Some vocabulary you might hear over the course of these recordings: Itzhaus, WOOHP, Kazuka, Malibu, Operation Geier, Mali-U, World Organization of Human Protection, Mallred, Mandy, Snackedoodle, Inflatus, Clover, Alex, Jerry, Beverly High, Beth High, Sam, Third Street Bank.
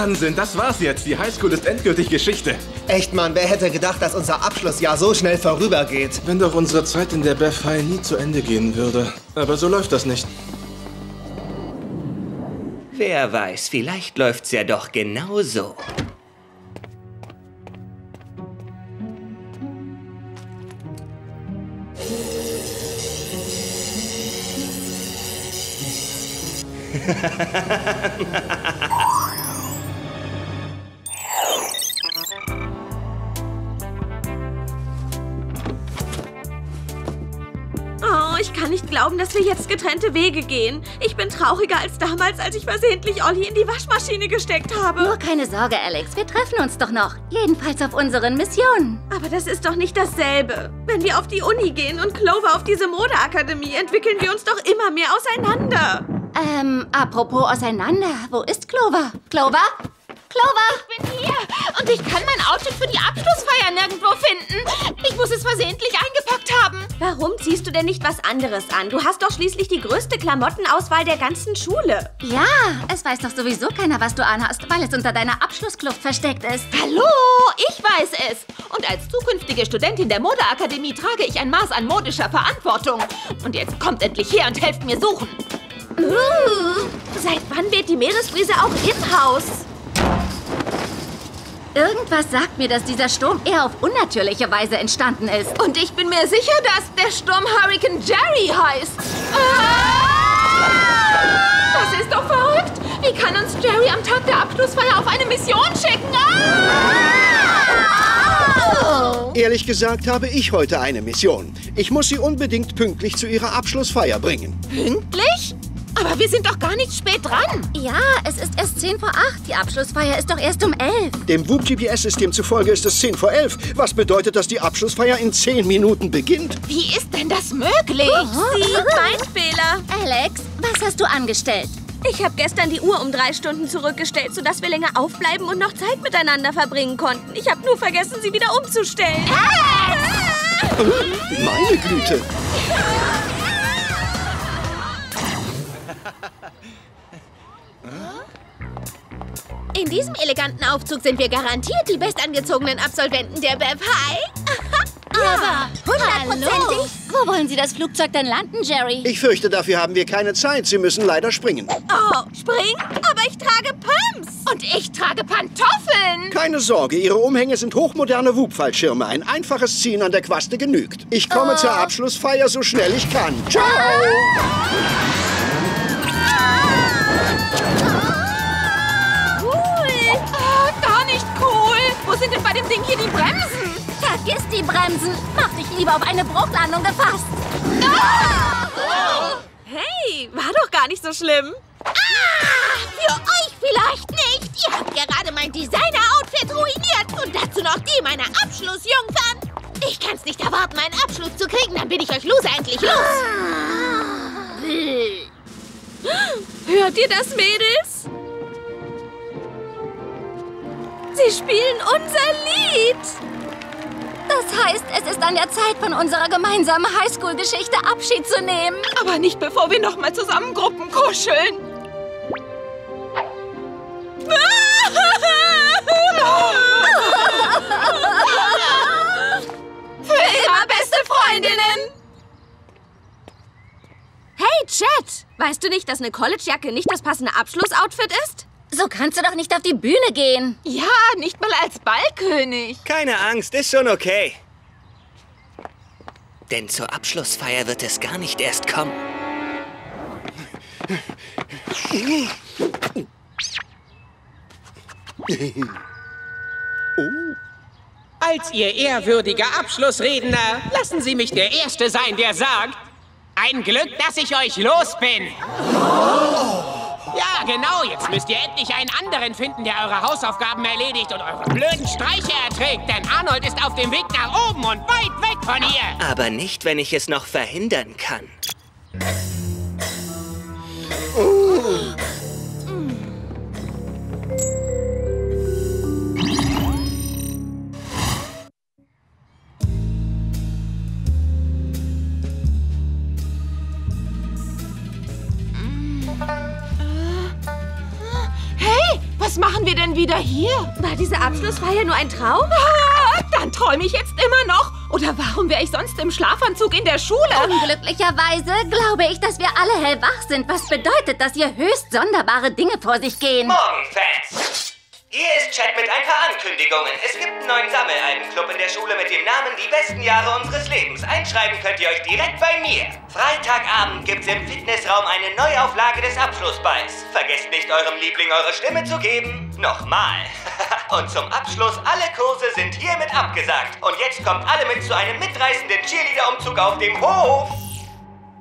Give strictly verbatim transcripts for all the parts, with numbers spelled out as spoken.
Wahnsinn, das war's jetzt. Die Highschool ist endgültig Geschichte. Echt, Mann, wer hätte gedacht, dass unser Abschlussjahr so schnell vorübergeht? Wenn doch unsere Zeit in der Beth High nie zu Ende gehen würde. Aber so läuft das nicht. Wer weiß, vielleicht läuft's ja doch genauso. Oh, ich kann nicht glauben, dass wir jetzt getrennte Wege gehen. Ich bin trauriger als damals, als ich versehentlich Olli in die Waschmaschine gesteckt habe. Nur keine Sorge, Alex. Wir treffen uns doch noch. Jedenfalls auf unseren Missionen. Aber das ist doch nicht dasselbe. Wenn wir auf die Uni gehen und Clover auf diese Modeakademie, entwickeln wir uns doch immer mehr auseinander. Ähm, apropos auseinander, wo ist Clover? Clover? Clover! Ich bin hier und ich kann mein Outfit für die Abschlussfeier nirgendwo finden. Ich muss es versehentlich eingepackt haben. Warum ziehst du denn nicht was anderes an? Du hast doch schließlich die größte Klamottenauswahl der ganzen Schule. Ja, es weiß doch sowieso keiner, was du anhast, weil es unter deiner Abschlusskluft versteckt ist. Hallo, ich weiß es. Und als zukünftige Studentin der Modeakademie trage ich ein Maß an modischer Verantwortung. Und jetzt kommt endlich her und helft mir suchen. Uh, seit wann wird die Meeresbrise auch im Haus? Irgendwas sagt mir, dass dieser Sturm eher auf unnatürliche Weise entstanden ist. Und ich bin mir sicher, dass der Sturm Hurricane Jerry heißt. Ah! Das ist doch verrückt. Wie kann uns Jerry am Tag der Abschlussfeier auf eine Mission schicken? Ah! Oh. Ehrlich gesagt habe ich heute eine Mission. Ich muss sie unbedingt pünktlich zu ihrer Abschlussfeier bringen. Pünktlich? Aber wir sind doch gar nicht spät dran. Ja, es ist erst zehn vor acht. Die Abschlussfeier ist doch erst um elf. Dem WOOHP-G P S-System zufolge ist es zehn vor elf. Was bedeutet, dass die Abschlussfeier in zehn Minuten beginnt? Wie ist denn das möglich? Oh. Sie, mein Fehler. Alex, was hast du angestellt? Ich habe gestern die Uhr um drei Stunden zurückgestellt, sodass wir länger aufbleiben und noch Zeit miteinander verbringen konnten. Ich habe nur vergessen, sie wieder umzustellen. Alex! Meine Güte! In diesem eleganten Aufzug sind wir garantiert die bestangezogenen Absolventen der Beth High. Aber hundertprozentig. Wo wollen Sie das Flugzeug denn landen, Jerry? Ich fürchte, dafür haben wir keine Zeit. Sie müssen leider springen. Oh, springen? Aber ich trage Pumps. Und ich trage Pantoffeln. Keine Sorge, Ihre Umhänge sind hochmoderne WOOHP-Fallschirme. Ein einfaches Ziehen an der Quaste genügt. Ich komme oh. zur Abschlussfeier so schnell ich kann. Ciao. Ah. Sind denn bei dem Ding hier die Bremsen? Vergiss die Bremsen. Mach dich lieber auf eine Bruchlandung gefasst. Ah! Oh! Hey, war doch gar nicht so schlimm. Ah! Für euch vielleicht nicht. Ihr habt gerade mein Designer-Outfit ruiniert und dazu noch die meiner Abschlussjungfern. Ich kann's nicht erwarten, meinen Abschluss zu kriegen. Dann bin ich euch los, endlich los. Ah. Hört ihr das, Mädels? Sie spielen unser Lied. Das heißt, es ist an der Zeit, von unserer gemeinsamen Highschool-Geschichte Abschied zu nehmen. Aber nicht, bevor wir noch mal zusammen Gruppen kuscheln. Für immer beste Freundinnen. Hey, Chet, weißt du nicht, dass eine Collegejacke nicht das passende Abschlussoutfit ist? So kannst du doch nicht auf die Bühne gehen. Ja, nicht mal als Ballkönig. Keine Angst, ist schon okay. Denn zur Abschlussfeier wird es gar nicht erst kommen. Als Ihr ehrwürdiger Abschlussredner, lassen Sie mich der Erste sein, der sagt, ein Glück, dass ich euch los bin. Oh. Ja, genau. Jetzt müsst ihr endlich einen anderen finden, der eure Hausaufgaben erledigt und eure blöden Streiche erträgt. Denn Arnold ist auf dem Weg nach oben und weit weg von hier. Aber nicht, wenn ich es noch verhindern kann. Uh. Was machen wir denn wieder hier? War diese Abschlussfeier nur ein Traum? Ah, dann träume ich jetzt immer noch. Oder warum wäre ich sonst im Schlafanzug in der Schule? Unglücklicherweise glaube ich, dass wir alle hellwach sind. Was bedeutet, dass hier höchst sonderbare Dinge vor sich gehen? Morgen, Fans! Hier ist Chat mit ein paar Ankündigungen. Es gibt einen neuen Sammelalbenclub in der Schule mit dem Namen Die besten Jahre unseres Lebens. Einschreiben könnt ihr euch direkt bei mir. Freitagabend gibt's im Fitnessraum eine Neuauflage des Abschlussballs. Vergesst nicht, eurem Liebling eure Stimme zu geben. Nochmal. Und zum Abschluss, alle Kurse sind hiermit abgesagt. Und jetzt kommt alle mit zu einem mitreißenden Cheerleader-Umzug auf dem Hof.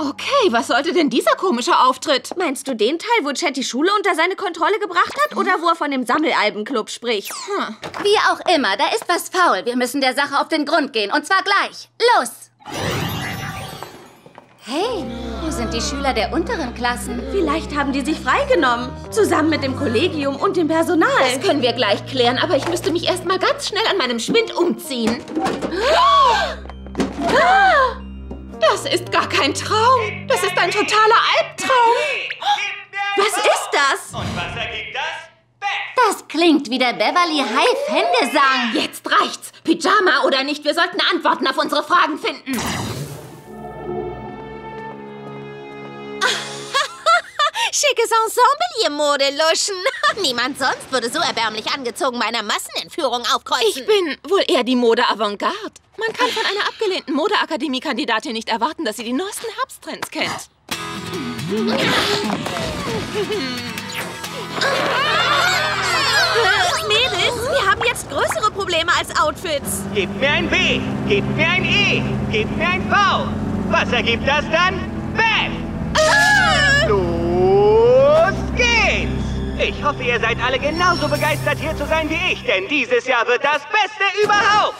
Okay, was sollte denn dieser komische Auftritt? Meinst du den Teil, wo Chat die Schule unter seine Kontrolle gebracht hat? Oder wo er von dem Sammelalbenclub spricht? Hm. Wie auch immer, da ist was faul. Wir müssen der Sache auf den Grund gehen. Und zwar gleich. Los! Hey, wo sind die Schüler der unteren Klassen? Vielleicht haben die sich freigenommen. Zusammen mit dem Kollegium und dem Personal. Das können wir gleich klären, aber ich müsste mich erst mal ganz schnell an meinem Schwind umziehen. Ah! Das ist gar kein Traum. Das ist ein totaler Albtraum. Was ist das? Und was ergibt das? Das klingt wie der Beverly High Fangesang. Jetzt reicht's. Pyjama oder nicht, wir sollten Antworten auf unsere Fragen finden. Schickes Ensemble, ihr Modeluschen. Niemand sonst würde so erbärmlich angezogen bei einer Massenentführung aufkreuzen. Ich bin wohl eher die Mode-Avantgarde. Man kann von einer abgelehnten Modeakademie-Kandidatin nicht erwarten, dass sie die neuesten Herbsttrends kennt. Mädels, wir haben jetzt größere Probleme als Outfits. Gebt mir ein B, gebt mir ein E, gebt mir ein V. Was ergibt das dann? Beth! Ah! Los geht's! Ich hoffe, ihr seid alle genauso begeistert, hier zu sein wie ich, denn dieses Jahr wird das Beste überhaupt!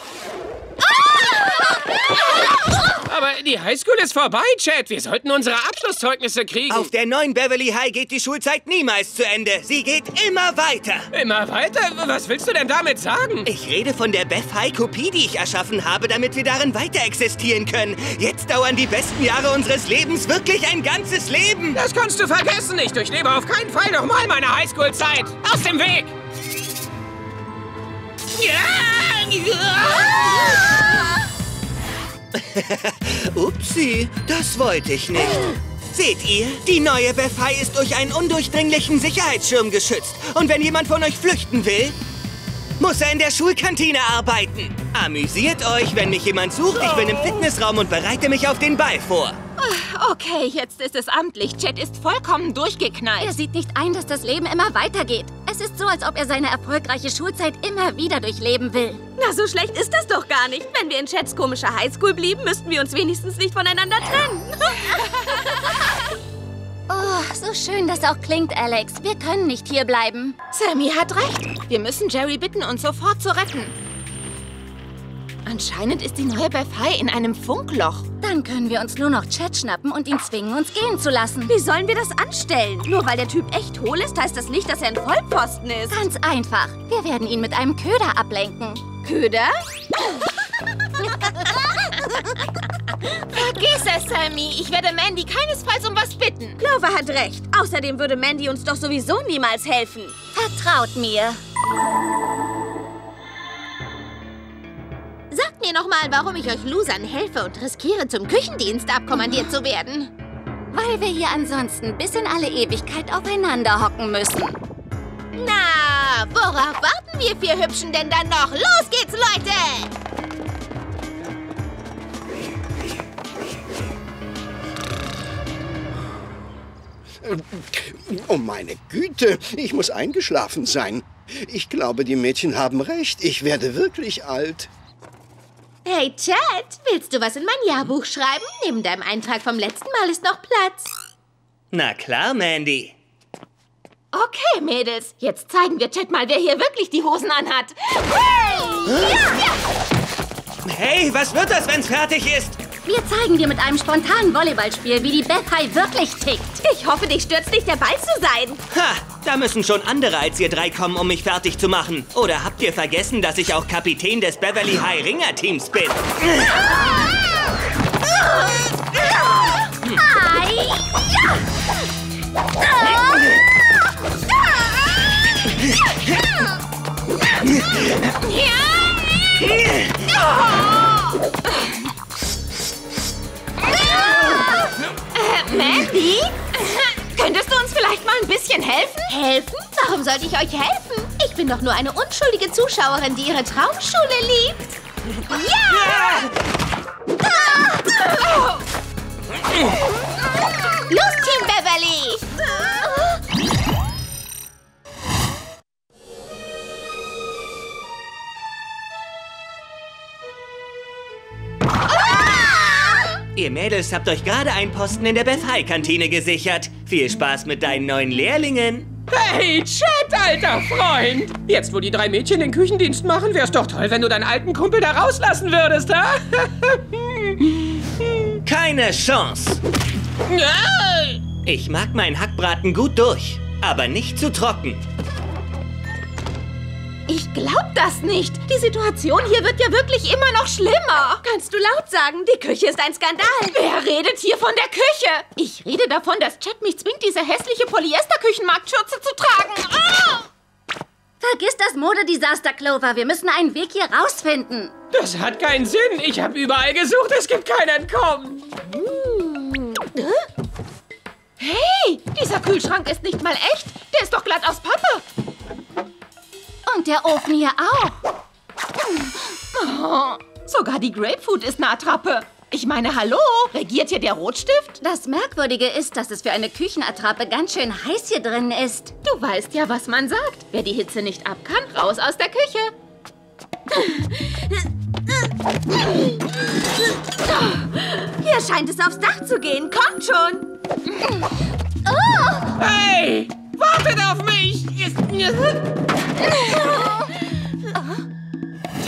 Aber die Highschool ist vorbei, Chat. Wir sollten unsere Abschlusszeugnisse kriegen. Auf der neuen Beverly High geht die Schulzeit niemals zu Ende. Sie geht immer weiter. Immer weiter? Was willst du denn damit sagen? Ich rede von der Beth High Kopie, die ich erschaffen habe, damit wir darin weiter existieren können. Jetzt dauern die besten Jahre unseres Lebens wirklich ein ganzes Leben. Das kannst du vergessen. Ich durchlebe auf keinen Fall nochmal meine Highschool-Zeit. Aus dem Weg! Upsi, das wollte ich nicht. Seht ihr? Die neue Beth High ist durch einen undurchdringlichen Sicherheitsschirm geschützt. Und wenn jemand von euch flüchten will, muss er in der Schulkantine arbeiten. Amüsiert euch, wenn mich jemand sucht. Ich bin im Fitnessraum und bereite mich auf den Ball vor. Okay, jetzt ist es amtlich. Chat ist vollkommen durchgeknallt. Er sieht nicht ein, dass das Leben immer weitergeht. Es ist so, als ob er seine erfolgreiche Schulzeit immer wieder durchleben will. Na, so schlecht ist das doch gar nicht. Wenn wir in Chats komischer Highschool blieben, müssten wir uns wenigstens nicht voneinander trennen. Oh, so schön das auch klingt, Alex. Wir können nicht hierbleiben. Sammy hat recht. Wir müssen Jerry bitten, uns sofort zu retten. Anscheinend ist die neue Beth High in einem Funkloch. Dann können wir uns nur noch Chat schnappen und ihn zwingen, uns gehen zu lassen. Wie sollen wir das anstellen? Nur weil der Typ echt hohl ist, heißt das nicht, dass er ein Vollposten ist. Ganz einfach. Wir werden ihn mit einem Köder ablenken. Köder? Vergiss es, Sammy. Ich werde Mandy keinesfalls um was bitten. Clover hat recht. Außerdem würde Mandy uns doch sowieso niemals helfen. Vertraut mir. Sagt mir nochmal, warum ich euch Losern helfe und riskiere, zum Küchendienst abkommandiert zu werden. Weil wir hier ansonsten bis in alle Ewigkeit aufeinander hocken müssen. Na, worauf warten wir vier Hübschen denn dann noch? Los geht's, Leute! Oh meine Güte, ich muss eingeschlafen sein. Ich glaube, die Mädchen haben recht. Ich werde wirklich alt. Hey, Chat, willst du was in mein Jahrbuch schreiben? Neben deinem Eintrag vom letzten Mal ist noch Platz. Na klar, Mandy. Okay, Mädels, jetzt zeigen wir Chat mal, wer hier wirklich die Hosen anhat. Hey! Ja! Hey, was wird das, wenn's fertig ist? Wir zeigen dir mit einem spontanen Volleyballspiel, wie die Beth High wirklich tickt. Ich hoffe, dich stürzt nicht, der Ball zu sein. Ha, da müssen schon andere als ihr drei kommen, um mich fertig zu machen. Oder habt ihr vergessen, dass ich auch Kapitän des Beverly High Ringer Teams bin? Äh, Mandy? Könntest du uns vielleicht mal ein bisschen helfen? Helfen? Warum sollte ich euch helfen? Ich bin doch nur eine unschuldige Zuschauerin, die ihre Traumschule liebt. Ja! Yeah! Ah! Oh! Los, Team Beverly! Ihr Mädels habt euch gerade einen Posten in der Beth High Kantine gesichert. Viel Spaß mit deinen neuen Lehrlingen. Hey, Chat, alter Freund. Jetzt, wo die drei Mädchen den Küchendienst machen, wär's doch toll, wenn du deinen alten Kumpel da rauslassen würdest, ha? Keine Chance. Ich mag meinen Hackbraten gut durch, aber nicht zu trocken. Ich glaub das nicht. Die Situation hier wird ja wirklich immer noch schlimmer. Kannst du laut sagen, die Küche ist ein Skandal. Wer redet hier von der Küche? Ich rede davon, dass Chat mich zwingt, diese hässliche Polyester-Küchenmarktschürze zu tragen. Oh! Vergiss das Modedesaster, Clover. Wir müssen einen Weg hier rausfinden. Das hat keinen Sinn. Ich habe überall gesucht. Es gibt kein Entkommen. Hm. Hey, dieser Kühlschrank ist nicht mal echt. Der ist doch glatt aus Pappe. Und der Ofen hier auch. Oh, sogar die Grapefruit ist eine Attrappe. Ich meine, hallo, regiert hier der Rotstift? Das Merkwürdige ist, dass es für eine Küchenattrappe ganz schön heiß hier drin ist. Du weißt ja, was man sagt. Wer die Hitze nicht ab kann, raus aus der Küche. Hier scheint es aufs Dach zu gehen. Kommt schon. Oh. Hey, wartet auf mich.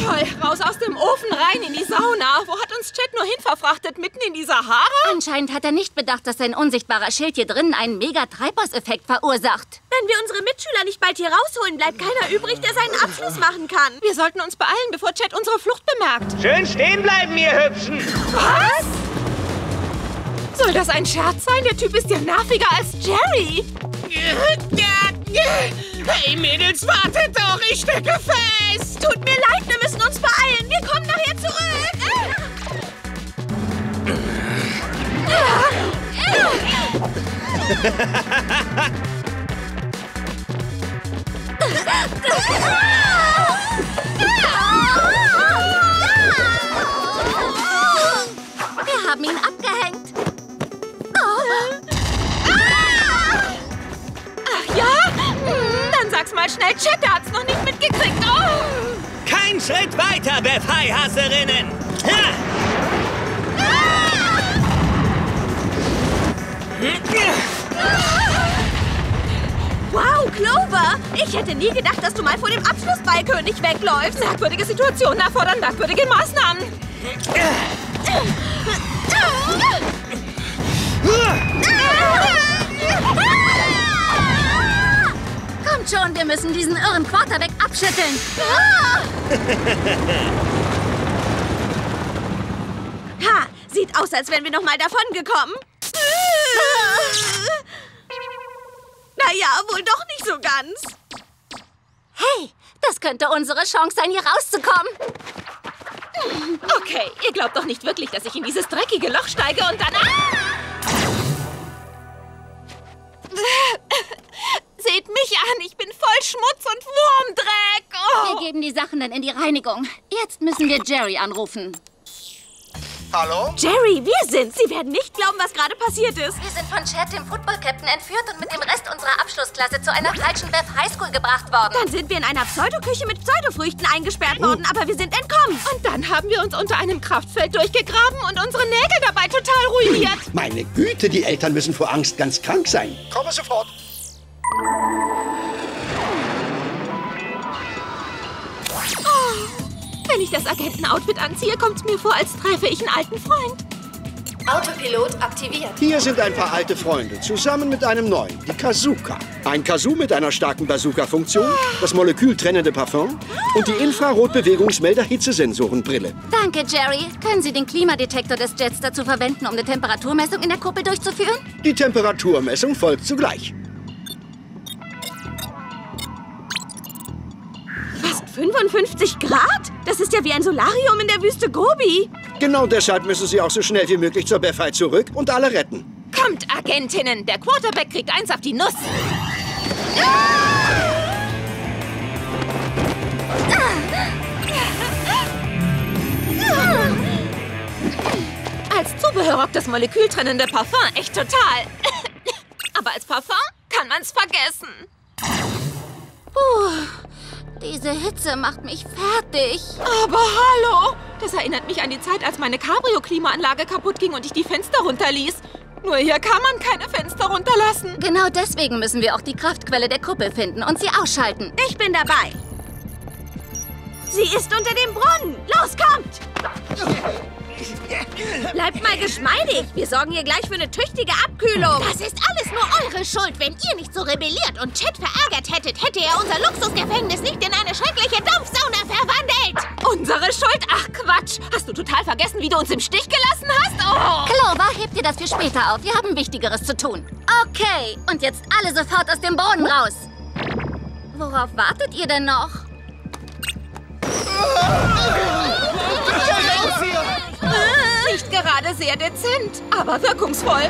Toll, raus aus dem Ofen, rein in die Sauna. Wo hat uns Chat nur hinverfrachtet? Mitten in die Sahara? Anscheinend hat er nicht bedacht, dass sein unsichtbarer Schild hier drinnen einen Mega-Treibhauseffekt verursacht. Wenn wir unsere Mitschüler nicht bald hier rausholen, bleibt keiner übrig, der seinen Abschluss machen kann. Wir sollten uns beeilen, bevor Chat unsere Flucht bemerkt. Schön stehen bleiben, ihr Hübschen! Was? Soll das ein Scherz sein? Der Typ ist ja nerviger als Jerry. Hey Mädels, wartet doch, ich stecke fest! Tut mir leid, wir müssen uns beeilen, wir kommen nachher zurück! Wir haben ihn abgehängt! Ach ja? Sag's mal schnell, Chat, der hat's noch nicht mitgekriegt. Oh. Kein Schritt weiter, Beth High-Hasserinnen. Wow, Clover, ich hätte nie gedacht, dass du mal vor dem Abschlussballkönig wegläufst. Merkwürdige Situationen erfordern merkwürdige Maßnahmen. Kommt schon, wir müssen diesen irren Quarterback abschütteln. Ah! Ha, sieht aus, als wären wir noch mal davon gekommen. Naja, wohl doch nicht so ganz. Hey, das könnte unsere Chance sein, hier rauszukommen. Okay, ihr glaubt doch nicht wirklich, dass ich in dieses dreckige Loch steige und dann... Ah! Seht mich an, ich bin voll Schmutz und Wurmdreck. Oh. Wir geben die Sachen dann in die Reinigung. Jetzt müssen wir Jerry anrufen. Hallo? Jerry, wir sind. Sie werden nicht glauben, was gerade passiert ist. Wir sind von Chat, dem Football-Captain, entführt und mit dem Rest unserer Abschlussklasse zu einer falschen Beth Highschool gebracht worden. Dann sind wir in einer Pseudoküche mit Pseudofrüchten eingesperrt worden, aber wir sind entkommen. Und dann haben wir uns unter einem Kraftfeld durchgegraben und unsere Nägel dabei total ruiniert. Meine Güte, die Eltern müssen vor Angst ganz krank sein. Komme sofort. Oh, wenn ich das Agentenoutfit anziehe, kommt es mir vor, als treffe ich einen alten Freund. Autopilot aktiviert. Hier sind ein paar alte Freunde, zusammen mit einem neuen, die Kazuka. Ein Kazoo mit einer starken Bazooka-Funktion, das molekültrennende Parfum und die Infrarotbewegungsmelder-Hitzesensorenbrille. Danke, Jerry. Können Sie den Klimadetektor des Jets dazu verwenden, um eine Temperaturmessung in der Kuppel durchzuführen? Die Temperaturmessung folgt zugleich. fünfundfünfzig Grad? Das ist ja wie ein Solarium in der Wüste Gobi. Genau deshalb müssen Sie auch so schnell wie möglich zur Beth High zurück und alle retten. Kommt, Agentinnen! Der Quarterback kriegt eins auf die Nuss. Ah! Als Zubehör rockt das molekültrennende Parfum echt total. Aber als Parfum kann man's vergessen. Puh, diese Hitze macht mich fertig. Aber hallo! Das erinnert mich an die Zeit, als meine Cabrio-Klimaanlage kaputt ging und ich die Fenster runterließ. Nur hier kann man keine Fenster runterlassen. Genau deswegen müssen wir auch die Kraftquelle der Kuppel finden und sie ausschalten. Ich bin dabei. Sie ist unter dem Brunnen. Los, kommt! Bleibt mal geschmeidig. Wir sorgen hier gleich für eine tüchtige Abkühlung. Das ist alles nur eure Schuld. Wenn ihr nicht so rebelliert und Chet verärgert hättet, hätte er unser Luxusgefängnis nicht in eine schreckliche Dumpfsauna verwandelt. Unsere Schuld? Ach, Quatsch. Hast du total vergessen, wie du uns im Stich gelassen hast? Oh. Clover, hebt dir das für später auf. Wir haben Wichtigeres zu tun. Okay, und jetzt alle sofort aus dem Brunnen raus. Worauf wartet ihr denn noch? Nicht gerade sehr dezent, aber wirkungsvoll.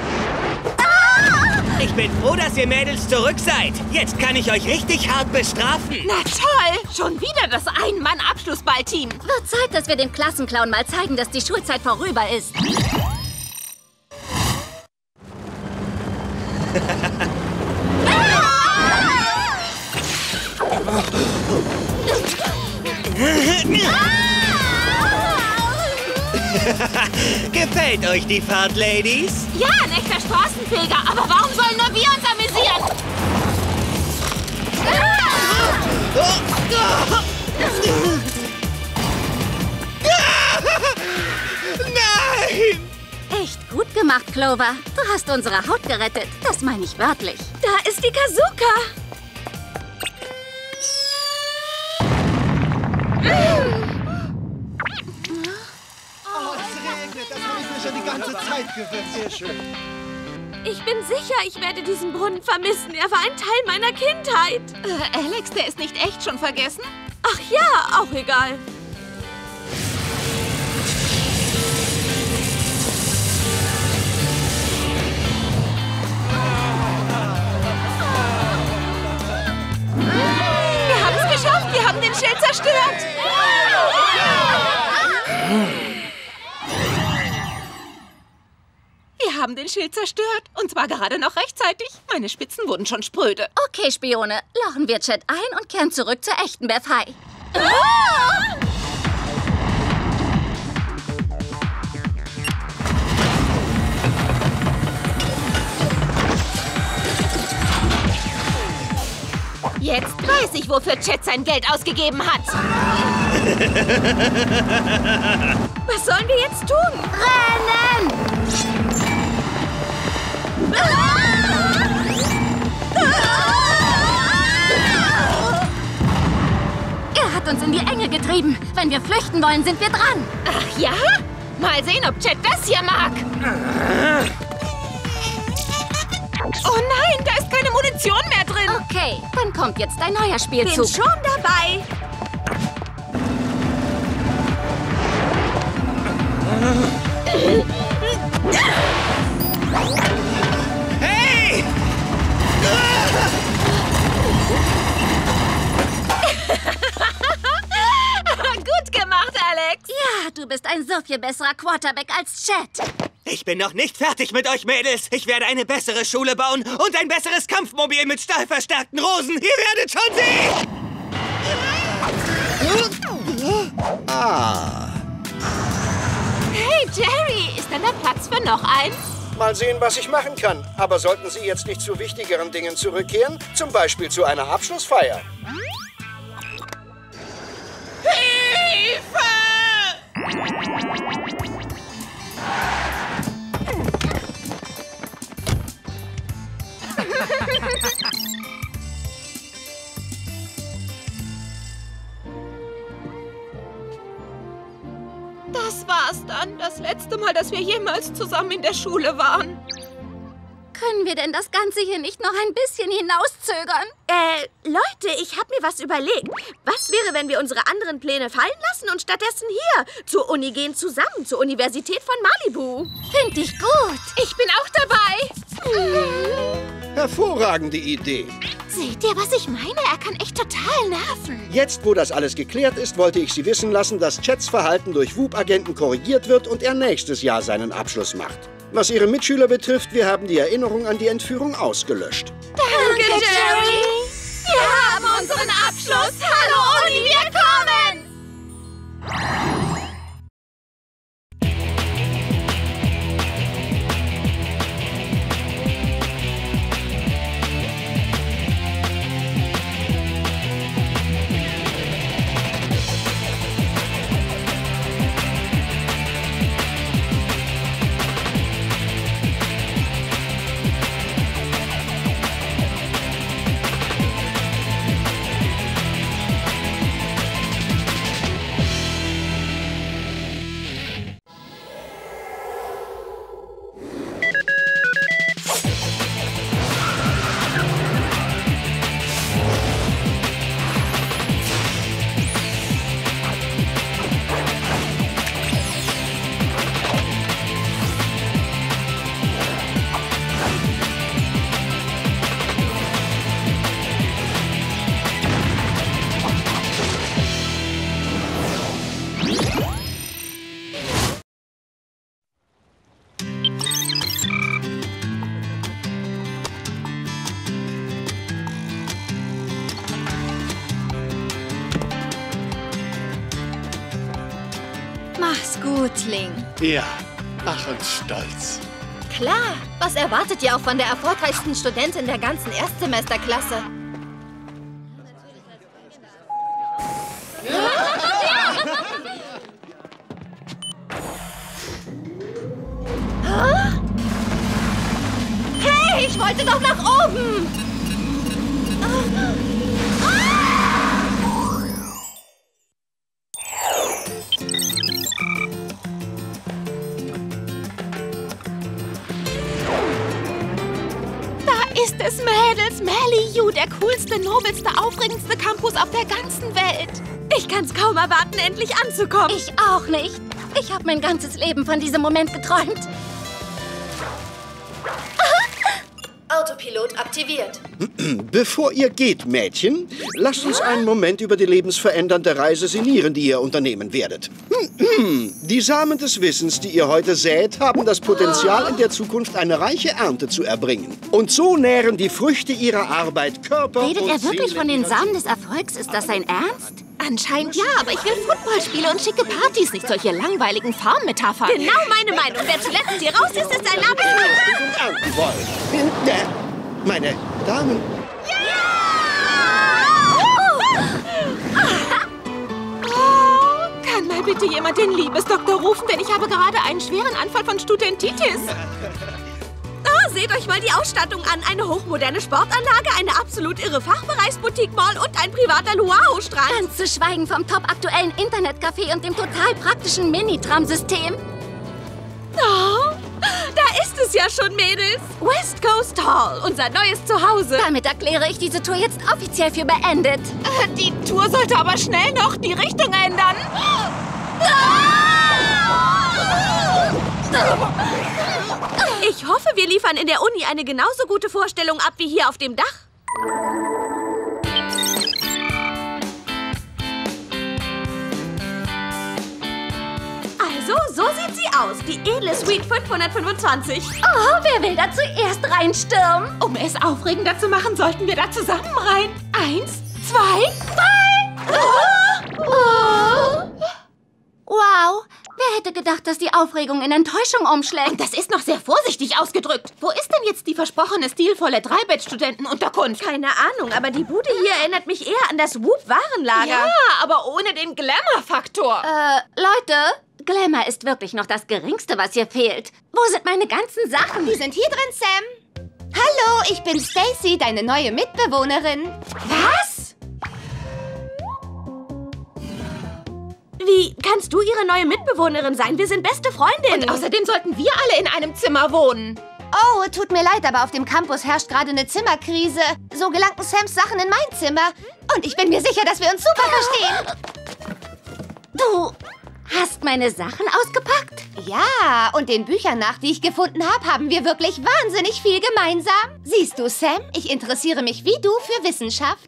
Ich bin froh, dass ihr Mädels zurück seid. Jetzt kann ich euch richtig hart bestrafen. Na toll! Schon wieder das Ein-Mann-Abschlussball-Team. Wird Zeit, dass wir dem Klassenclown mal zeigen, dass die Schulzeit vorüber ist. Gefällt euch die Fahrt, Ladies? Ja, ein echter Straßenfeger. Aber warum sollen nur wir uns amüsieren? Nein! Echt gut gemacht, Clover. Du hast unsere Haut gerettet. Das meine ich wörtlich. Da ist die Kazuka. Oh, es regnet. Das habe ich mir schon die ganze Zeit gewünscht. Sehr schön. Ich bin sicher, ich werde diesen Brunnen vermissen. Er war ein Teil meiner Kindheit. Äh, Alex, der ist nicht echt schon vergessen? Ach ja, auch egal. Wir haben es geschafft. Wir haben den Schild zerstört. Wir haben den Schild zerstört. Und zwar gerade noch rechtzeitig. Meine Spitzen wurden schon spröde. Okay, Spione. Lochen wir Chet ein und kehren zurück zur echten Beth High. Ah! Jetzt weiß ich, wofür Chet sein Geld ausgegeben hat. Was sollen wir jetzt tun? Rennen! Er hat uns in die Enge getrieben. Wenn wir flüchten wollen, sind wir dran. Ach ja? Mal sehen, ob Chet das hier mag. Oh nein, da ist keine Munition mehr drin. Okay, dann kommt jetzt dein neuer Spielzug. Bin schon dabei. Hey! Gut gemacht, Alex. Ja, du bist ein so viel besserer Quarterback als Chet. Ich bin noch nicht fertig mit euch, Mädels. Ich werde eine bessere Schule bauen und ein besseres Kampfmobil mit stahlverstärkten Rosen. Ihr werdet schon sehen! Ah. Hey, Jerry, ist denn da Platz für noch eins? Mal sehen, was ich machen kann. Aber sollten Sie jetzt nicht zu wichtigeren Dingen zurückkehren? Zum Beispiel zu einer Abschlussfeier. Hilfe! Das war's dann. Das letzte Mal, dass wir jemals zusammen in der Schule waren. Können wir denn das Ganze hier nicht noch ein bisschen hinauszögern? Äh, Leute, ich habe mir was überlegt. Was wäre, wenn wir unsere anderen Pläne fallen lassen und stattdessen hier zur Uni gehen zusammen, zur Universität von Malibu? Find ich gut. Ich bin auch dabei. Hm. Hervorragende Idee. Seht ihr, was ich meine? Er kann echt total nerven. Jetzt, wo das alles geklärt ist, wollte ich Sie wissen lassen, dass Chats Verhalten durch W O O P-Agenten korrigiert wird und er nächstes Jahr seinen Abschluss macht. Was Ihre Mitschüler betrifft, wir haben die Erinnerung an die Entführung ausgelöscht. Danke, Jerry. Wir haben unseren Abschluss. Hallo, Uni, wir kommen! Ja, ach und stolz. Klar, was erwartet ihr auch von der erfolgreichsten Studentin der ganzen Erstsemesterklasse? Hey, ich wollte doch nach oben! Mali-U, der coolste, nobelste, aufregendste Campus auf der ganzen Welt. Ich kann's kaum erwarten, endlich anzukommen. Ich auch nicht. Ich habe mein ganzes Leben von diesem Moment geträumt. Autopilot aktiviert. Bevor ihr geht, Mädchen, lasst uns einen Moment über die lebensverändernde Reise sinnieren, die ihr unternehmen werdet. Die Samen des Wissens, die ihr heute sät, haben das Potenzial, in der Zukunft eine reiche Ernte zu erbringen. Und so nähren die Früchte ihrer Arbeit Körper und Seele. Redet er wirklich von den Samen des Erfolgs? Ist das sein Ernst? Anscheinend ja, aber ich will Footballspiele und schicke Partys, nicht solche langweiligen Farmmetaphern. Genau meine Meinung. Wer zuletzt hier raus ist, ist ein Lappen. Meine Damen. Ja! Oh, kann mal bitte jemand den Liebesdoktor rufen, denn ich habe gerade einen schweren Anfall von Studentitis. Seht euch mal die Ausstattung an. Eine hochmoderne Sportanlage, eine absolut irre Fachbereichsboutique-Mall und ein privater Luau-Strand. Ganz zu schweigen vom topaktuellen Internetcafé und dem total praktischen Mini-Tram-System. Oh, da ist es ja schon, Mädels. West Coast Hall, unser neues Zuhause. Damit erkläre ich diese Tour jetzt offiziell für beendet. Die Tour sollte aber schnell noch die Richtung ändern. Ich hoffe, wir liefern in der Uni eine genauso gute Vorstellung ab wie hier auf dem Dach. Also, so sieht sie aus. Die edle Suite fünfhundertfünfundzwanzig. Oh, wer will da zuerst reinstürmen? Um es aufregender zu machen, sollten wir da zusammen rein. Eins, zwei, drei. Oh. Oh. Wow. Wer hätte gedacht, dass die Aufregung in Enttäuschung umschlägt? Und das ist noch sehr vorsichtig ausgedrückt. Wo ist denn jetzt die versprochene stilvolle Dreibettstudentenunterkunft? Keine Ahnung, aber die Bude hier erinnert mich eher an das W O O P-Warenlager. Ja, aber ohne den Glamour-Faktor. Äh, Leute, Glamour ist wirklich noch das Geringste, was hier fehlt. Wo sind meine ganzen Sachen? Die sind hier drin, Sam. Hallo, ich bin Stacy, deine neue Mitbewohnerin. Was? Wie kannst du ihre neue Mitbewohnerin sein? Wir sind beste Freundinnen. Und außerdem sollten wir alle in einem Zimmer wohnen. Oh, tut mir leid, aber auf dem Campus herrscht gerade eine Zimmerkrise. So gelangten Sams Sachen in mein Zimmer. Und ich bin mir sicher, dass wir uns super verstehen. Du hast meine Sachen ausgepackt? Ja, und den Büchern nach, die ich gefunden habe, haben wir wirklich wahnsinnig viel gemeinsam. Siehst du, Sam, ich interessiere mich wie du für Wissenschaft.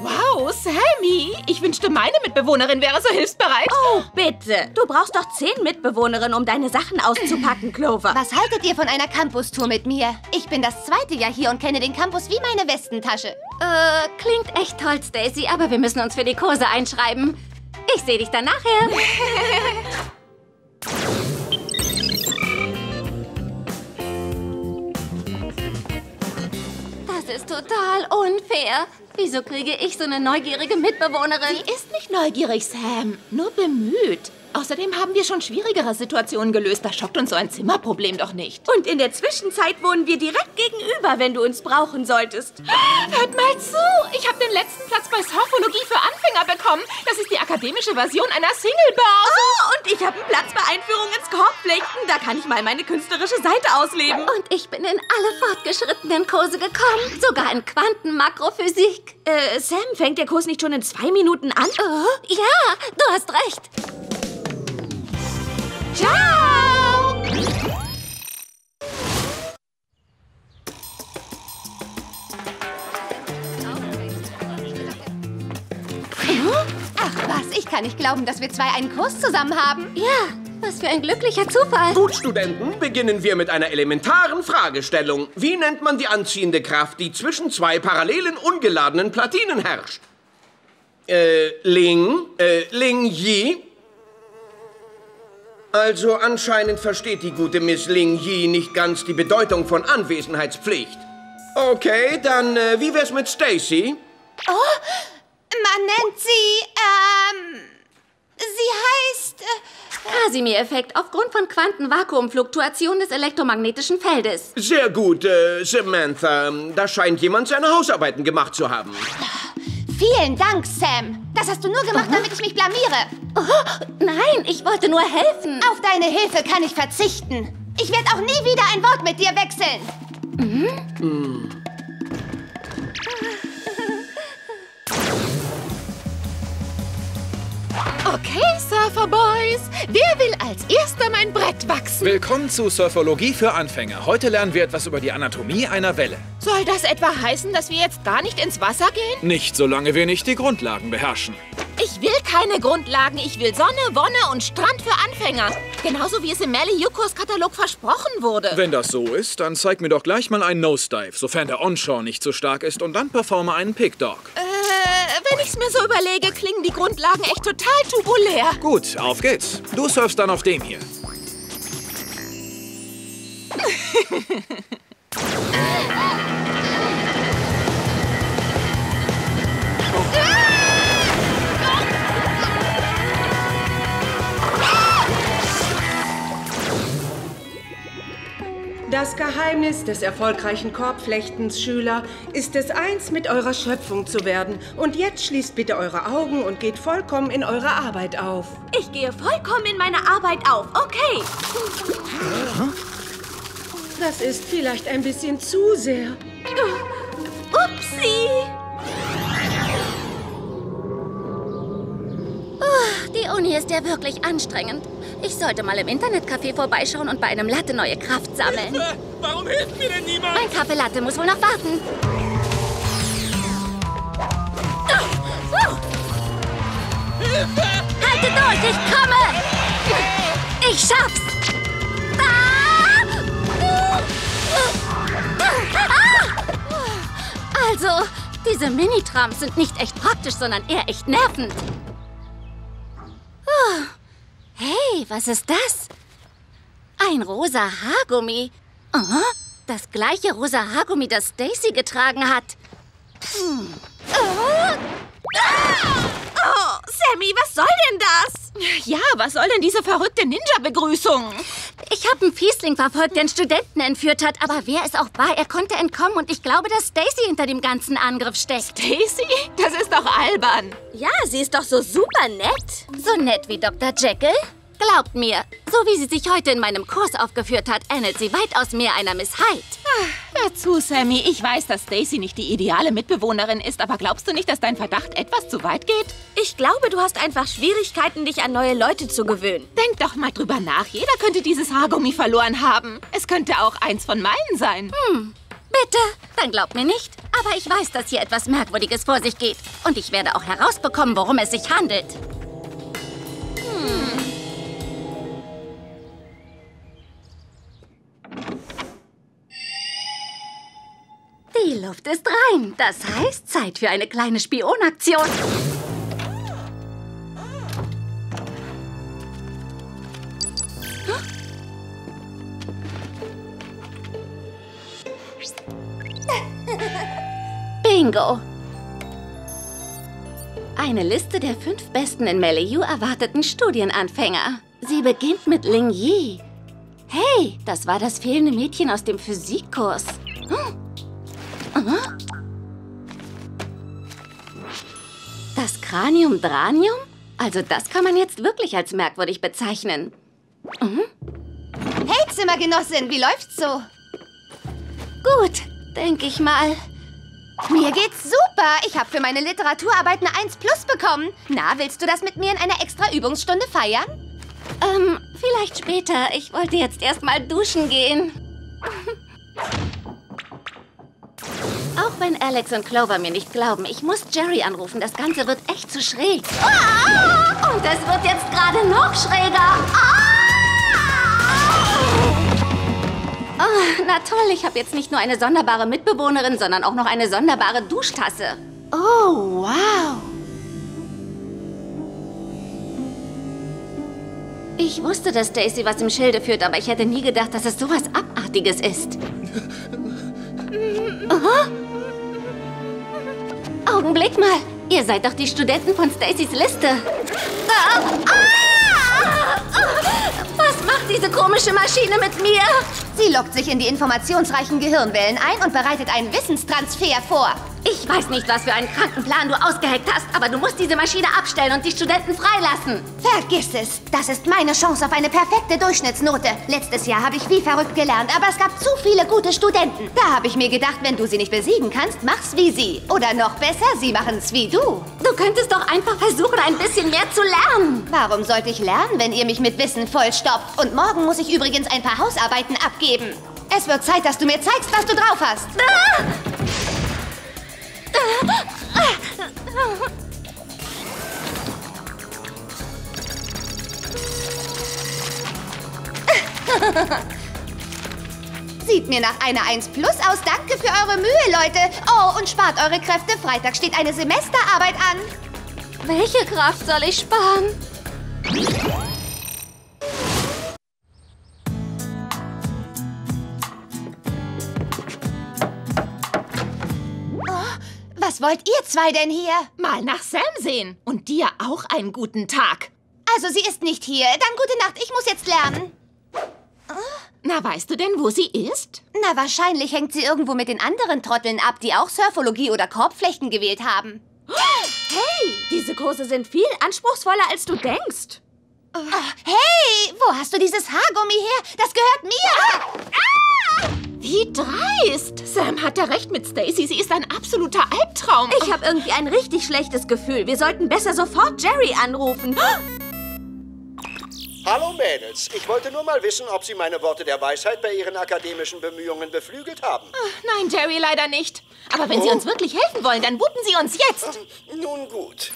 Wow, Sammy! Ich wünschte, meine Mitbewohnerin wäre so hilfsbereit. Oh, bitte! Du brauchst doch zehn Mitbewohnerinnen, um deine Sachen auszupacken, Clover. Was haltet ihr von einer Campus-Tour mit mir? Ich bin das zweite Jahr hier und kenne den Campus wie meine Westentasche. Äh, klingt echt toll, Stacy, aber wir müssen uns für die Kurse einschreiben. Ich sehe dich dann nachher. Das ist total unfair. Wieso kriege ich so eine neugierige Mitbewohnerin? Sie ist nicht neugierig, Sam. Nur bemüht. Außerdem haben wir schon schwierigere Situationen gelöst. Da schockt uns so ein Zimmerproblem doch nicht. Und in der Zwischenzeit wohnen wir direkt gegenüber, wenn du uns brauchen solltest. Hört mal zu. Ich habe den letzten Platz bei Sophologie für Anfänger bekommen. Das ist die akademische Version einer Single-Bar. Oh, und ich habe einen Platz bei Einführung ins Korbflechten. Da kann ich mal meine künstlerische Seite ausleben. Und ich bin in alle fortgeschrittenen Kurse gekommen. Sogar in Quantenmakrophysik. Äh, Sam, fängt der Kurs nicht schon in zwei Minuten an? Oh, ja, du hast recht. Ciao! Ach was, ich kann nicht glauben, dass wir zwei einen Kurs zusammen haben. Ja, was für ein glücklicher Zufall. Gut, Studenten, beginnen wir mit einer elementaren Fragestellung. Wie nennt man die anziehende Kraft, die zwischen zwei parallelen ungeladenen Platinen herrscht? Äh, Ling, äh, Ling Yi... Also anscheinend versteht die gute Miss Ling Yi nicht ganz die Bedeutung von Anwesenheitspflicht. Okay, dann äh, wie wär's mit Stacy? Oh, man nennt sie, ähm, sie heißt... Äh, Casimir-Effekt aufgrund von Quantenvakuumfluktuation des elektromagnetischen Feldes. Sehr gut, äh, Samantha. Da scheint jemand seine Hausarbeiten gemacht zu haben. Vielen Dank, Sam. Das hast du nur gemacht, oh. damit ich mich blamiere. Oh, nein, ich wollte nur helfen. Auf deine Hilfe kann ich verzichten. Ich werde auch nie wieder ein Wort mit dir wechseln. Mhm. Mm. Okay, Surfer Boys. Wer will als Erster mein Brett wachsen? Willkommen zu Surfologie für Anfänger. Heute lernen wir etwas über die Anatomie einer Welle. Soll das etwa heißen, dass wir jetzt gar nicht ins Wasser gehen? Nicht, solange wir nicht die Grundlagen beherrschen. Ich will keine Grundlagen. Ich will Sonne, Wonne und Strand für Anfänger. Genauso wie es im Mali-U-Kurs-Katalog versprochen wurde. Wenn das so ist, dann zeig mir doch gleich mal einen Nosedive, sofern der Onshore nicht so stark ist, und dann performe einen Pickdog. Äh, wenn ich's mir so überlege, klingen die Grundlagen echt total tubulär. Gut, auf geht's. Du surfst dann auf dem hier. Das Geheimnis des erfolgreichen Korbflechtens, Schüler, ist es, eins mit eurer Schöpfung zu werden. Und jetzt schließt bitte eure Augen und geht vollkommen in eure Arbeit auf. Ich gehe vollkommen in meine Arbeit auf, okay. Das ist vielleicht ein bisschen zu sehr. Upsi! Oh, die Uni ist ja wirklich anstrengend. Ich sollte mal im Internetcafé vorbeischauen und bei einem Latte neue Kraft sammeln. Hilfe! Warum hilft mir denn niemand? Mein Kaffee Latte muss wohl noch warten. Oh, oh. Hilfe! Haltet durch, ich komme! Ich schaff's! Also, diese Mini-Trams sind nicht echt praktisch, sondern eher echt nervend. Oh. Hey, was ist das? Ein rosa Haargummi. Oh, das gleiche rosa Haargummi, das Stacy getragen hat. Hm. Oh. Oh, Sammy, was soll denn das? Ja, was soll denn diese verrückte Ninja-Begrüßung? Ich habe einen Fiesling verfolgt, der einen Studenten entführt hat. Aber wer es auch war, er konnte entkommen. Und ich glaube, dass Stacy hinter dem ganzen Angriff steckt. Stacy? Das ist doch albern. Ja, sie ist doch so super nett. So nett wie Doktor Jekyll. Glaubt mir, so wie sie sich heute in meinem Kurs aufgeführt hat, ähnelt sie weitaus mehr einer Miss Hyde. Ach, hör zu, Sammy. Ich weiß, dass Stacy nicht die ideale Mitbewohnerin ist, aber glaubst du nicht, dass dein Verdacht etwas zu weit geht? Ich glaube, du hast einfach Schwierigkeiten, dich an neue Leute zu gewöhnen. Denk doch mal drüber nach. Jeder könnte dieses Haargummi verloren haben. Es könnte auch eins von meinen sein. Hm. Bitte? Dann glaubt mir nicht. Aber ich weiß, dass hier etwas Merkwürdiges vor sich geht. Und ich werde auch herausbekommen, worum es sich handelt. Hm. Die Luft ist rein. Das heißt, Zeit für eine kleine Spionaktion. Bingo! Eine Liste der fünf besten in Mali-U erwarteten Studienanfänger. Sie beginnt mit Ling Yi. Hey, das war das fehlende Mädchen aus dem Physikkurs. Das Cranium Dranium? Also das kann man jetzt wirklich als merkwürdig bezeichnen. Hey, Zimmergenossin, wie läuft's so? Gut, denke ich mal. Mir geht's super. Ich habe für meine Literaturarbeit eine eins plus bekommen. Na, willst du das mit mir in einer extra Übungsstunde feiern? Ähm, vielleicht später. Ich wollte jetzt erst mal duschen gehen. Auch wenn Alex und Clover mir nicht glauben, ich muss Jerry anrufen. Das Ganze wird echt zu schräg. Ah! Und es wird jetzt gerade noch schräger. Ah! Oh, na toll, ich habe jetzt nicht nur eine sonderbare Mitbewohnerin, sondern auch noch eine sonderbare Duschtasse. Oh, wow. Ich wusste, dass Stacy was im Schilde führt, aber ich hätte nie gedacht, dass es sowas Abartiges ist. Oh, Augenblick mal. Ihr seid doch die Studenten von Stacys Liste. Ah, ah, ah, was macht diese komische Maschine mit mir? Sie lockt sich in die informationsreichen Gehirnwellen ein und bereitet einen Wissenstransfer vor. Ich weiß nicht, was für einen kranken Plan du ausgeheckt hast, aber du musst diese Maschine abstellen und die Studenten freilassen. Vergiss es. Das ist meine Chance auf eine perfekte Durchschnittsnote. Letztes Jahr habe ich wie verrückt gelernt, aber es gab zu viele gute Studenten. Da habe ich mir gedacht, wenn du sie nicht besiegen kannst, mach's wie sie. Oder noch besser, sie machen's wie du. Du könntest doch einfach versuchen, ein bisschen mehr zu lernen. Warum sollte ich lernen, wenn ihr mich mit Wissen vollstopft? Und morgen muss ich übrigens ein paar Hausarbeiten abgeben. Es wird Zeit, dass du mir zeigst, was du drauf hast. Ah! Sieht mir nach einer eins plus aus. Danke für eure Mühe, Leute. Oh, und spart eure Kräfte. Freitag steht eine Semesterarbeit an. Welche Kraft soll ich sparen? Was wollt ihr zwei denn hier? Mal nach Sam sehen. Und dir auch einen guten Tag. Also sie ist nicht hier. Dann gute Nacht. Ich muss jetzt lernen. Na, weißt du denn, wo sie ist? Na, wahrscheinlich hängt sie irgendwo mit den anderen Trotteln ab, die auch Surfologie oder Korbflechten gewählt haben. Hey, diese Kurse sind viel anspruchsvoller, als du denkst. Oh, hey, wo hast du dieses Haargummi her? Das gehört mir. Ah! Ah! Wie dreist! Sam hatte recht mit Stacy. Sie ist ein absoluter Albtraum. Ich habe irgendwie ein richtig schlechtes Gefühl. Wir sollten besser sofort Jerry anrufen. Hallo Mädels. Ich wollte nur mal wissen, ob Sie meine Worte der Weisheit bei Ihren akademischen Bemühungen beflügelt haben. Ach, nein, Jerry, leider nicht. Aber wenn oh. Sie uns wirklich helfen wollen, dann wuppen Sie uns jetzt. Ähm, nun gut.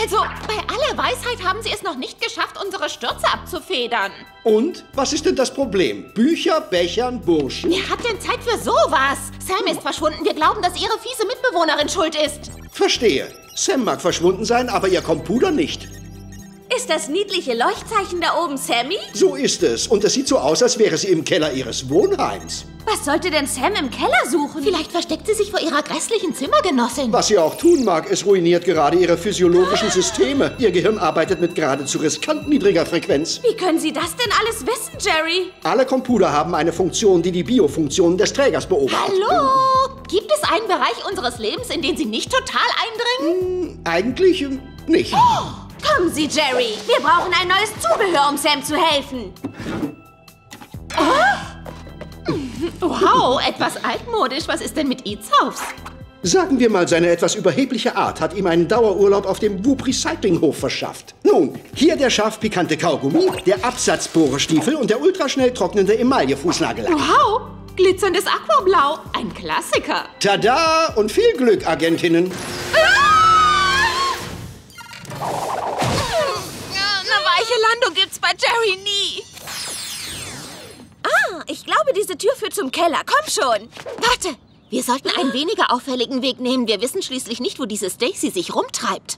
Also, bei aller Weisheit haben Sie es noch nicht geschafft, unsere Stürze abzufedern. Und? Was ist denn das Problem? Bücher, Bechern, Burschen. Ihr habt denn Zeit für sowas? Sam ist verschwunden. Wir glauben, dass Ihre fiese Mitbewohnerin schuld ist. Verstehe. Sam mag verschwunden sein, aber Ihr Computer nicht. Ist das niedliche Leuchtzeichen da oben Sammy? So ist es. Und es sieht so aus, als wäre sie im Keller ihres Wohnheims. Was sollte denn Sam im Keller suchen? Vielleicht versteckt sie sich vor ihrer grässlichen Zimmergenossin. Was sie auch tun mag, es ruiniert gerade ihre physiologischen Systeme. Ihr Gehirn arbeitet mit geradezu riskant niedriger Frequenz. Wie können Sie das denn alles wissen, Jerry? Alle Computer haben eine Funktion, die die Biofunktionen des Trägers beobachtet. Hallo? Gibt es einen Bereich unseres Lebens, in den Sie nicht total eindringen? Hm, eigentlich nicht. Oh, kommen Sie, Jerry. Wir brauchen ein neues Zubehör, um Sam zu helfen. Oh? Wow, etwas altmodisch. Was ist denn mit Itzhaus? Sagen wir mal, seine etwas überhebliche Art hat ihm einen Dauerurlaub auf dem W O O H P-Recyclinghof verschafft. Nun, hier der scharf pikante Kaugummi, der Absatzbohrestiefel und der ultraschnell trocknende Emaille-Fußnagellack. Wow, glitzerndes Aquablau, ein Klassiker. Tada und viel Glück, Agentinnen. Ah! Eine weiche Landung gibt's bei Jerry nie. Ah, ich glaube, diese Tür führt zum Keller. Komm schon. Warte. Wir sollten einen weniger auffälligen Weg nehmen. Wir wissen schließlich nicht, wo diese Stacy sich rumtreibt.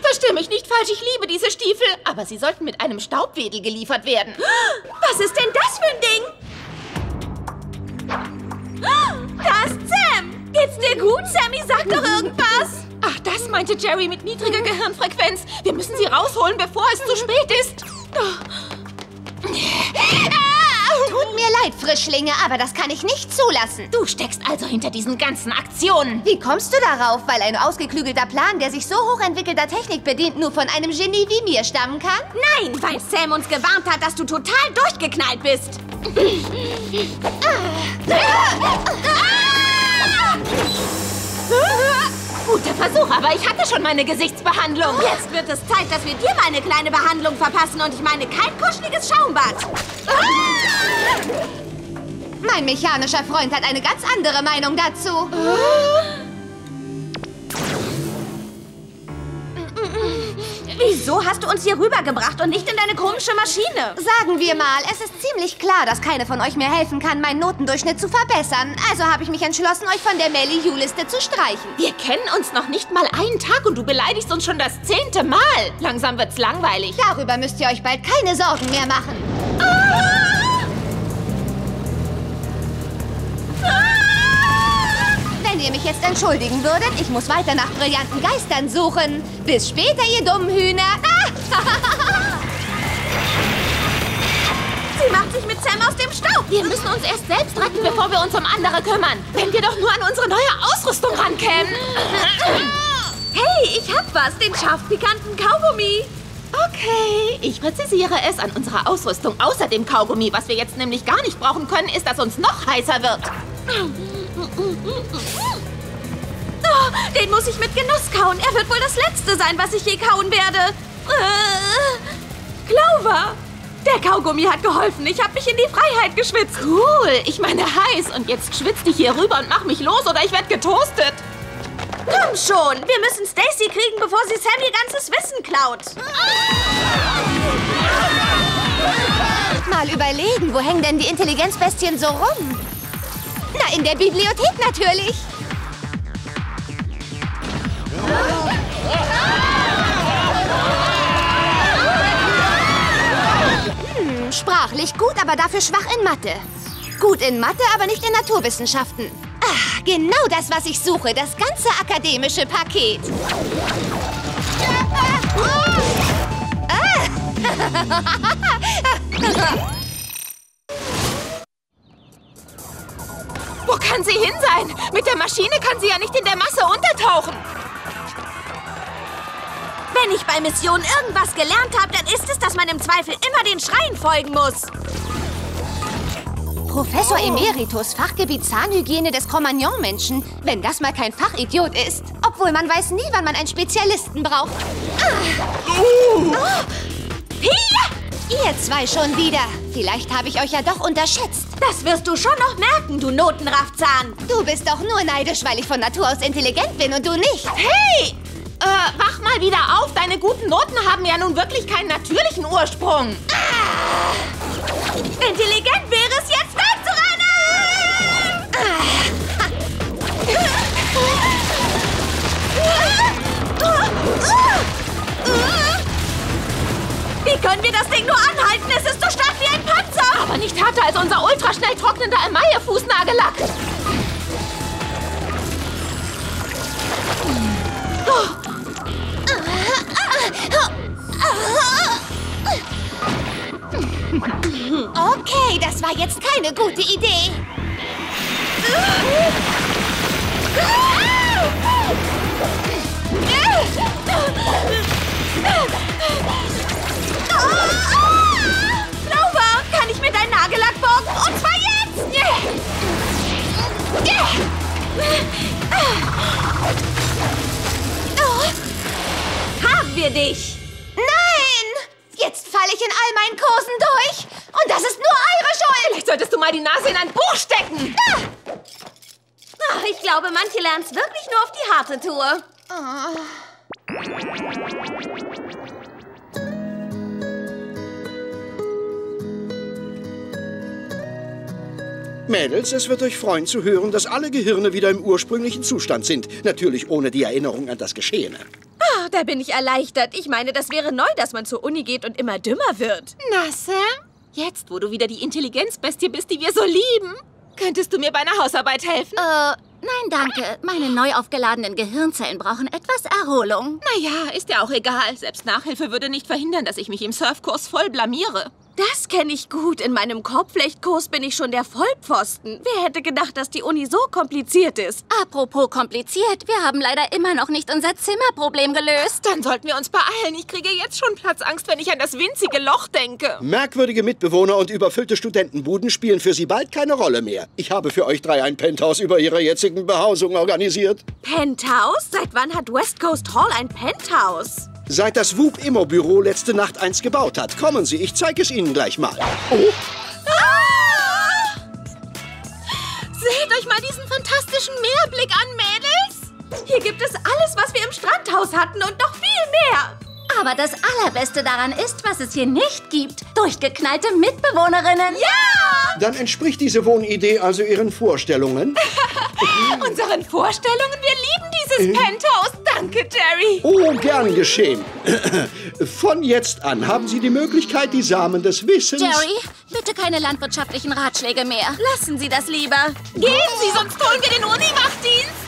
Verstehe mich nicht falsch, ich liebe diese Stiefel. Aber sie sollten mit einem Staubwedel geliefert werden. Was ist denn das für ein Ding? Da ist Sam. Geht's dir gut, Sammy? Sag doch irgendwas. Ach, das meinte Jerry mit niedriger Gehirnfrequenz. Wir müssen sie rausholen, bevor es zu spät ist. Tut mir leid, Frischlinge, aber das kann ich nicht zulassen. Du steckst also hinter diesen ganzen Aktionen. Wie kommst du darauf? Weil ein ausgeklügelter Plan, der sich so hochentwickelter Technik bedient, nur von einem Genie wie mir stammen kann? Nein, weil Sam uns gewarnt hat, dass du total durchgeknallt bist. Guter Versuch, aber ich hatte schon meine Gesichtsbehandlung. Jetzt wird es Zeit, dass wir dir mal eine kleine Behandlung verpassen. Und ich meine kein kuscheliges Schaumbad. Ah! Mein mechanischer Freund hat eine ganz andere Meinung dazu. Ah. Wieso hast du uns hier rübergebracht und nicht in deine komische Maschine? Sagen wir mal, es ist ziemlich klar, dass keine von euch mir helfen kann, meinen Notendurchschnitt zu verbessern. Also habe ich mich entschlossen, euch von der Mali-U-Liste zu streichen. Wir kennen uns noch nicht mal einen Tag und du beleidigst uns schon das zehnte Mal. Langsam wird's langweilig. Darüber müsst ihr euch bald keine Sorgen mehr machen. Ah! Ah! Wenn ihr mich jetzt entschuldigen würdet, ich muss weiter nach brillanten Geistern suchen. Bis später, ihr dummen Hühner. Ah! Sie macht sich mit Sam aus dem Staub. Wir müssen uns erst selbst retten, bevor wir uns um andere kümmern. Wenn wir doch nur an unsere neue Ausrüstung rankämen. Hey, ich hab was. Den scharf pikanten Kaugummi. Okay, ich präzisiere es an unserer Ausrüstung. Außer dem Kaugummi, was wir jetzt nämlich gar nicht brauchen können, ist, dass uns noch heißer wird. Oh, den muss ich mit Genuss kauen. Er wird wohl das Letzte sein, was ich je kauen werde. Äh, Clover! Der Kaugummi hat geholfen. Ich habe mich in die Freiheit geschwitzt. Cool. Ich meine heiß. Und jetzt schwitz dich hier rüber und mach mich los oder ich werde getoastet. Komm schon. Wir müssen Stacy kriegen, bevor sie Sam ihr ganzes Wissen klaut. Mal überlegen, wo hängen denn die Intelligenzbestien so rum? Na, in der Bibliothek natürlich. Sprachlich gut, aber dafür schwach in Mathe. Gut in Mathe, aber nicht in Naturwissenschaften. Ah, genau das, was ich suche. Das ganze akademische Paket. Wo kann sie hin sein? Mit der Maschine kann sie ja nicht in der Masse untertauchen. Wenn ich bei Missionen irgendwas gelernt habe, dann ist es, dass man im Zweifel immer den Schreien folgen muss. Professor oh. Emeritus, Fachgebiet Zahnhygiene des Cro-Magnon-Menschen. Wenn das mal kein Fachidiot ist. Obwohl man weiß nie, wann man einen Spezialisten braucht. Ah. Uh. Oh. Hier! Ihr zwei schon wieder. Vielleicht habe ich euch ja doch unterschätzt. Das wirst du schon noch merken, du Notenraffzahn. Du bist doch nur neidisch, weil ich von Natur aus intelligent bin und du nicht. Hey! Äh, wach mal wieder auf. Deine guten Noten haben ja nun wirklich keinen natürlichen Ursprung. Ah. Intelligent wäre es, jetzt wegzurennen! Ah. Wie können wir das Ding nur anhalten? Es ist so stark wie ein Panzer. Aber nicht härter als unser ultraschnell trocknender Emaille-Fußnagellack. Oh. Ah. Ah. Ah. Ah. Ah. Ah. Okay, das war jetzt keine gute Idee. Laura, kann ich mir deinen Nagellack borgen? Und zwar jetzt! Haben wir dich! Nein! Jetzt falle ich in all meinen Kursen durch. Und das ist nur eure Schuld. Vielleicht solltest du mal die Nase in ein Buch stecken. Ah. Ach, ich glaube, manche lernen es wirklich nur auf die harte Tour. Oh. Mädels, es wird euch freuen zu hören, dass alle Gehirne wieder im ursprünglichen Zustand sind. Natürlich ohne die Erinnerung an das Geschehene. Oh, da bin ich erleichtert. Ich meine, das wäre neu, dass man zur Uni geht und immer dümmer wird. Na, Sam? Jetzt, wo du wieder die Intelligenzbestie bist, die wir so lieben, könntest du mir bei einer Hausarbeit helfen? Äh, nein, danke. Meine neu aufgeladenen Gehirnzellen brauchen etwas Erholung. Naja, ist ja auch egal. Selbst Nachhilfe würde nicht verhindern, dass ich mich im Surfkurs voll blamiere. Das kenne ich gut. In meinem Korbflechtkurs bin ich schon der Vollpfosten. Wer hätte gedacht, dass die Uni so kompliziert ist? Apropos kompliziert, wir haben leider immer noch nicht unser Zimmerproblem gelöst. Dann sollten wir uns beeilen. Ich kriege jetzt schon Platzangst, wenn ich an das winzige Loch denke. Merkwürdige Mitbewohner und überfüllte Studentenbuden spielen für Sie bald keine Rolle mehr. Ich habe für euch drei ein Penthouse über Ihrer jetzigen Behausung organisiert. Penthouse? Seit wann hat West Coast Hall ein Penthouse? Seit das WOOHP-Immo-Büro letzte Nacht eins gebaut hat. Kommen Sie, ich zeige es Ihnen gleich mal. Oh. Ah! Seht euch mal diesen fantastischen Meerblick an, Mädels. Hier gibt es alles, was wir im Strandhaus hatten und noch viel mehr. Aber das Allerbeste daran ist, was es hier nicht gibt. Durchgeknallte Mitbewohnerinnen. Ja! Dann entspricht diese Wohnidee also Ihren Vorstellungen? Unseren Vorstellungen? Wir lieben dieses Penthouse. Danke, Jerry. Oh, gern geschehen. Von jetzt an haben Sie die Möglichkeit, die Samen des Wissens... Jerry, bitte keine landwirtschaftlichen Ratschläge mehr. Lassen Sie das lieber. Gehen Sie, sonst holen wir den Uniwachdienst.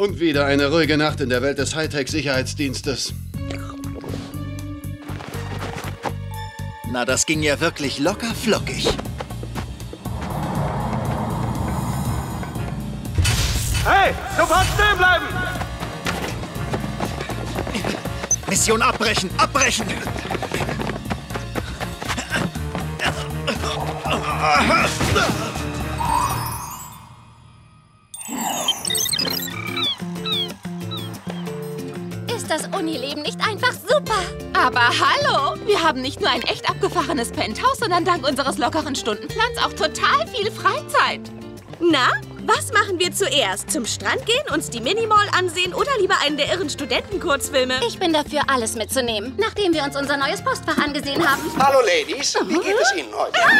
Und wieder eine ruhige Nacht in der Welt des Hightech-Sicherheitsdienstes. Na, das ging ja wirklich locker flockig. Hey, sofort stehen bleiben! Mission abbrechen, abbrechen! Das Unileben nicht einfach super. Aber hallo, wir haben nicht nur ein echt abgefahrenes Penthouse, sondern dank unseres lockeren Stundenplans auch total viel Freizeit. Na, was machen wir zuerst? Zum Strand gehen, uns die Minimall ansehen oder lieber einen der irren Studenten-Kurzfilme? Ich bin dafür, alles mitzunehmen, nachdem wir uns unser neues Postfach angesehen haben. Hallo, Ladies. Wie geht es Ihnen heute? Ah!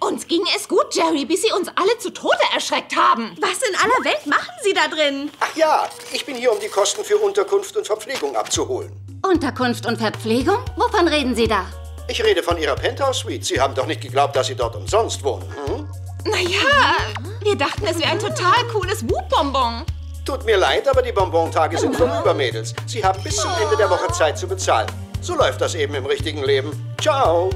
Uns ging es gut, Jerry, bis Sie uns alle zu Tode erschreckt haben. Was in aller Welt machen Sie da drin? Ach ja, ich bin hier, um die Kosten für Unterkunft und Verpflegung abzuholen. Unterkunft und Verpflegung? Wovon reden Sie da? Ich rede von Ihrer Penthouse-Suite. Sie haben doch nicht geglaubt, dass Sie dort umsonst wohnen, hm? Naja, wir dachten, es wäre ein total cooles Wup-Bonbon. Tut mir leid, aber die Bonbontage sind vorüber, Mädels. Sie haben bis zum Ende der Woche Zeit zu bezahlen. So läuft das eben im richtigen Leben. Ciao!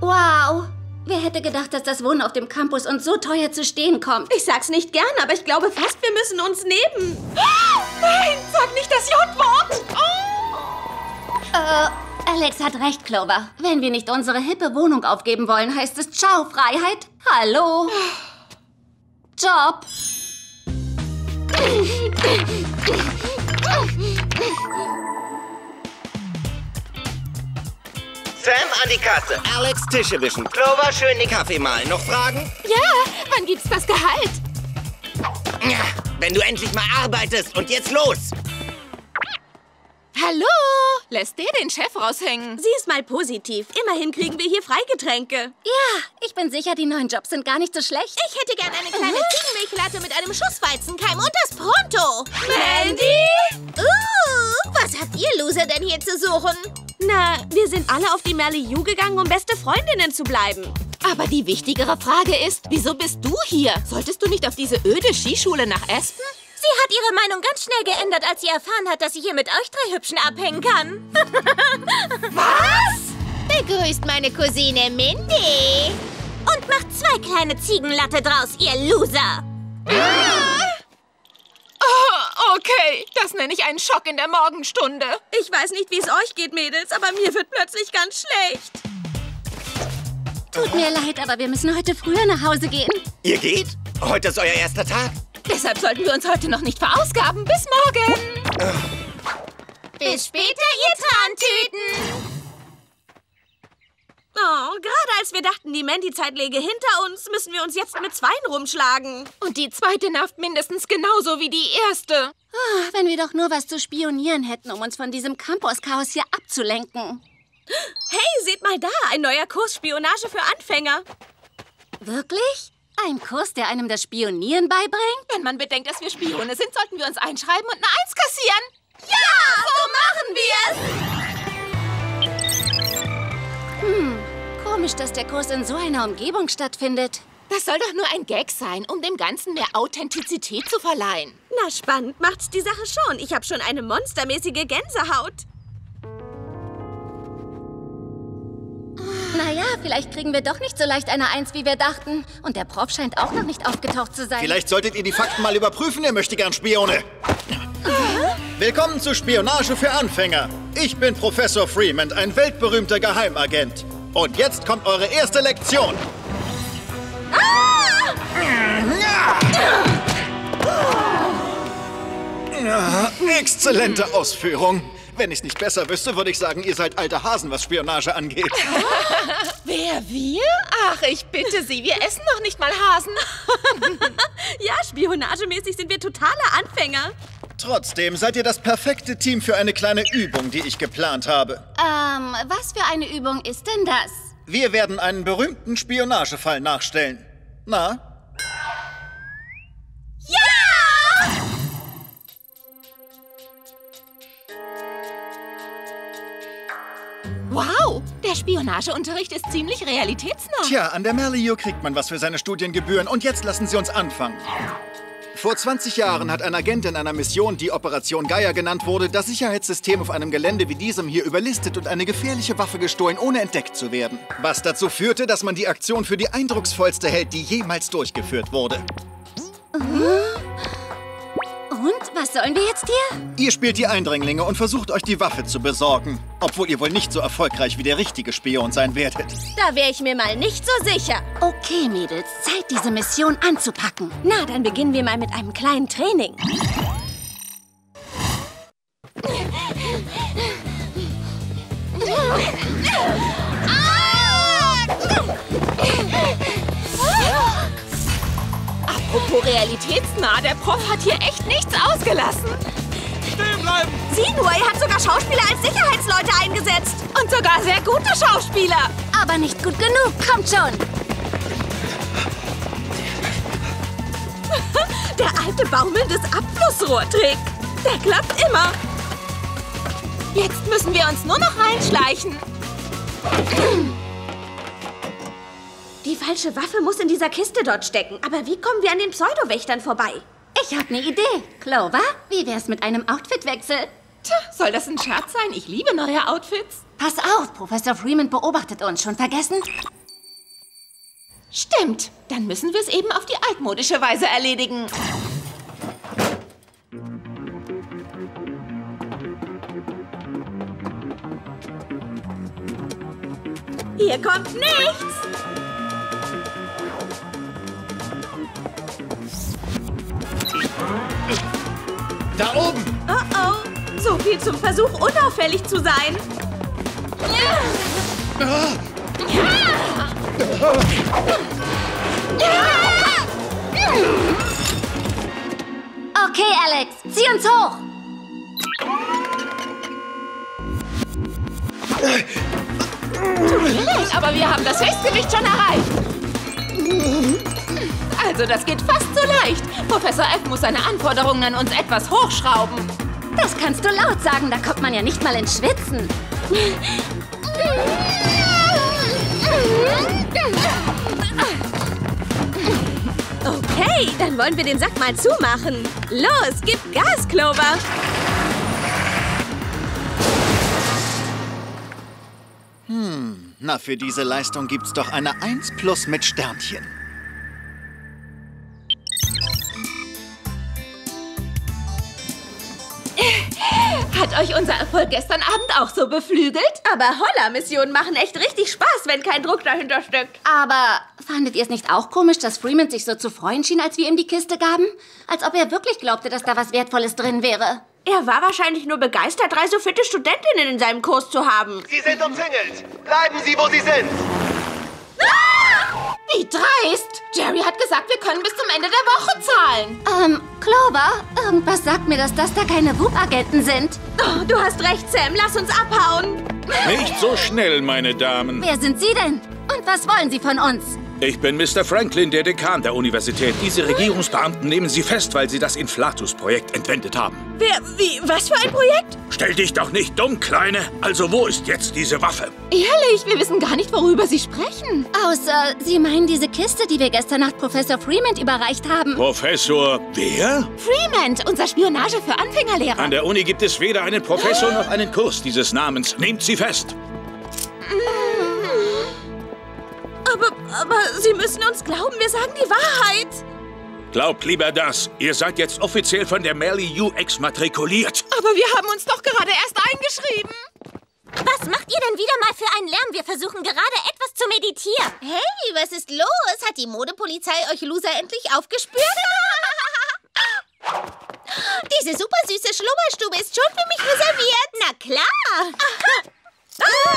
Wow! Wer hätte gedacht, dass das Wohnen auf dem Campus uns so teuer zu stehen kommt? Ich sag's nicht gern, aber ich glaube fast, wir müssen uns neben... Ah, nein, sag nicht das J-Wort! Oh. Äh, Alex hat recht, Clover. Wenn wir nicht unsere hippe Wohnung aufgeben wollen, heißt es Ciao, Freiheit. Hallo. Job. Sam an die Kasse. Alex Tische wischen. Clover schön den Kaffee malen. Noch Fragen? Ja, wann gibt's das Gehalt? Wenn du endlich mal arbeitest und jetzt los. Hallo, lässt der den Chef raushängen? Sieh es mal positiv. Immerhin kriegen wir hier Freigetränke. Ja, ich bin sicher, die neuen Jobs sind gar nicht so schlecht. Ich hätte gern eine kleine mhm. Ziegenmilchlatte mit einem Schuss Weizenkeim und das pronto. Mandy? Uh, was habt ihr Loser denn hier zu suchen? Na, wir sind alle auf die Mali-U gegangen, um beste Freundinnen zu bleiben. Aber die wichtigere Frage ist, wieso bist du hier? Solltest du nicht auf diese öde Skischule nach Aspen? Sie hat ihre Meinung ganz schnell geändert, als sie erfahren hat, dass sie hier mit euch drei Hübschen abhängen kann. Was? Begrüßt meine Cousine Mindy. Und macht zwei kleine Ziegenlatte draus, ihr Loser. Ah! Oh, okay, das nenne ich einen Schock in der Morgenstunde. Ich weiß nicht, wie es euch geht, Mädels, aber mir wird plötzlich ganz schlecht. Tut mir leid, aber wir müssen heute früher nach Hause gehen. Ihr geht? Heute ist euer erster Tag. Deshalb sollten wir uns heute noch nicht verausgaben. Bis morgen. Bis später, ihr Trantüten. Oh, gerade als wir dachten, die Mandy-Zeit läge hinter uns, müssen wir uns jetzt mit Zweien rumschlagen. Und die zweite nervt mindestens genauso wie die erste. Oh, wenn wir doch nur was zu spionieren hätten, um uns von diesem Campus-Chaos hier abzulenken. Hey, seht mal da, ein neuer Kurs Spionage für Anfänger. Wirklich? Ein Kurs, der einem das Spionieren beibringt? Wenn man bedenkt, dass wir Spione sind, sollten wir uns einschreiben und eine Eins kassieren. Ja, ja, so machen wir's! Hm, komisch, dass der Kurs in so einer Umgebung stattfindet. Das soll doch nur ein Gag sein, um dem Ganzen mehr Authentizität zu verleihen. Na, spannend macht's die Sache schon. Ich habe schon eine monstermäßige Gänsehaut. Naja, vielleicht kriegen wir doch nicht so leicht eine Eins, wie wir dachten. Und der Prof scheint auch noch nicht aufgetaucht zu sein. Vielleicht solltet ihr die Fakten mal überprüfen, ihr möchte gern Spione. Willkommen zu Spionage für Anfänger. Ich bin Professor Freeman, ein weltberühmter Geheimagent. Und jetzt kommt eure erste Lektion. Exzellente Ausführung. Wenn ich es nicht besser wüsste, würde ich sagen, ihr seid alte Hasen, was Spionage angeht. Wer, wir? Ach, ich bitte Sie, wir essen noch nicht mal Hasen. Ja, spionagemäßig sind wir totale Anfänger. Trotzdem seid ihr das perfekte Team für eine kleine Übung, die ich geplant habe. Ähm, was für eine Übung ist denn das? Wir werden einen berühmten Spionagefall nachstellen. Na? Ja! Wow, der Spionageunterricht ist ziemlich realitätsnah. Tja, an der Mali-U kriegt man was für seine Studiengebühren. Und jetzt lassen Sie uns anfangen. Vor zwanzig Jahren hat ein Agent in einer Mission, die Operation Geier genannt wurde, das Sicherheitssystem auf einem Gelände wie diesem hier überlistet und eine gefährliche Waffe gestohlen, ohne entdeckt zu werden. Was dazu führte, dass man die Aktion für die eindrucksvollste hält, die jemals durchgeführt wurde. Hm? Und? Was sollen wir jetzt hier? Ihr spielt die Eindringlinge und versucht, euch die Waffe zu besorgen. Obwohl ihr wohl nicht so erfolgreich wie der richtige Spion sein werdet. Da wäre ich mir mal nicht so sicher. Okay, Mädels, Zeit, diese Mission anzupacken. Na, dann beginnen wir mal mit einem kleinen Training. Apropos realitätsnah, der Prof hat hier echt nichts ausgelassen. Stehen bleiben! Sieh nur, er hat sogar Schauspieler als Sicherheitsleute eingesetzt. Und sogar sehr gute Schauspieler. Aber nicht gut genug, kommt schon. Der alte Baumel des Abflussrohrtrick. Der klappt immer. Jetzt müssen wir uns nur noch reinschleichen. Die falsche Waffe muss in dieser Kiste dort stecken. Aber wie kommen wir an den Pseudowächtern vorbei? Ich habe eine Idee. Clover, wie wär's mit einem Outfitwechsel? Tja, soll das ein Scherz sein? Ich liebe neue Outfits. Pass auf, Professor Freeman beobachtet uns. Schon vergessen? Stimmt, dann müssen wir es eben auf die altmodische Weise erledigen. Hier kommt nichts! Da oben! Oh oh! So viel zum Versuch, unauffällig zu sein! Ja. Ah. Ja. Ja. Okay, Alex, zieh uns hoch! Tut mir leid, aber wir haben das Höchstgewicht schon erreicht! Also, das geht fast so leicht. Professor F. muss seine Anforderungen an uns etwas hochschrauben. Das kannst du laut sagen, da kommt man ja nicht mal ins Schwitzen. Okay, dann wollen wir den Sack mal zumachen. Los, gib Gas, Clover! Hm, na für diese Leistung gibt's doch eine eins plus mit Sternchen. Hat euch unser Erfolg gestern Abend auch so beflügelt? Aber Holler-Missionen machen echt richtig Spaß, wenn kein Druck dahinter steckt. Aber fandet ihr es nicht auch komisch, dass Freeman sich so zu freuen schien, als wir ihm die Kiste gaben? Als ob er wirklich glaubte, dass da was Wertvolles drin wäre. Er war wahrscheinlich nur begeistert, drei so fitte Studentinnen in seinem Kurs zu haben. Sie sind umzingelt. Bleiben Sie, wo Sie sind. Ah! Wie dreist! Jerry hat gesagt, wir können bis zum Ende der Woche zahlen. Ähm, Clover, irgendwas sagt mir, dass das da keine W O O H P-Agenten sind. Oh, du hast recht, Sam. Lass uns abhauen. Nicht so schnell, meine Damen. Wer sind Sie denn? Und was wollen Sie von uns? Ich bin Mister Franklin, der Dekan der Universität. Diese Regierungsbeamten nehmen Sie fest, weil Sie das Inflatus-Projekt entwendet haben. Wer, wie, was für ein Projekt? Stell dich doch nicht dumm, Kleine. Also wo ist jetzt diese Waffe? Ehrlich, wir wissen gar nicht, worüber Sie sprechen. Außer, Sie meinen diese Kiste, die wir gestern Nacht Professor Freeman überreicht haben. Professor wer? Freeman, unser Spionage für Anfängerlehrer. An der Uni gibt es weder einen Professor noch einen Kurs dieses Namens. Nehmt sie fest. Aber, aber Sie müssen uns glauben, wir sagen die Wahrheit. Glaubt lieber das. Ihr seid jetzt offiziell von der Mali-U exmatrikuliert. Aber wir haben uns doch gerade erst eingeschrieben. Was macht ihr denn wieder mal für einen Lärm? Wir versuchen gerade etwas zu meditieren. Hey, was ist los? Hat die Modepolizei euch Loser endlich aufgespürt? Diese super süße Schlummerstube ist schon für mich reserviert. Na klar. ah.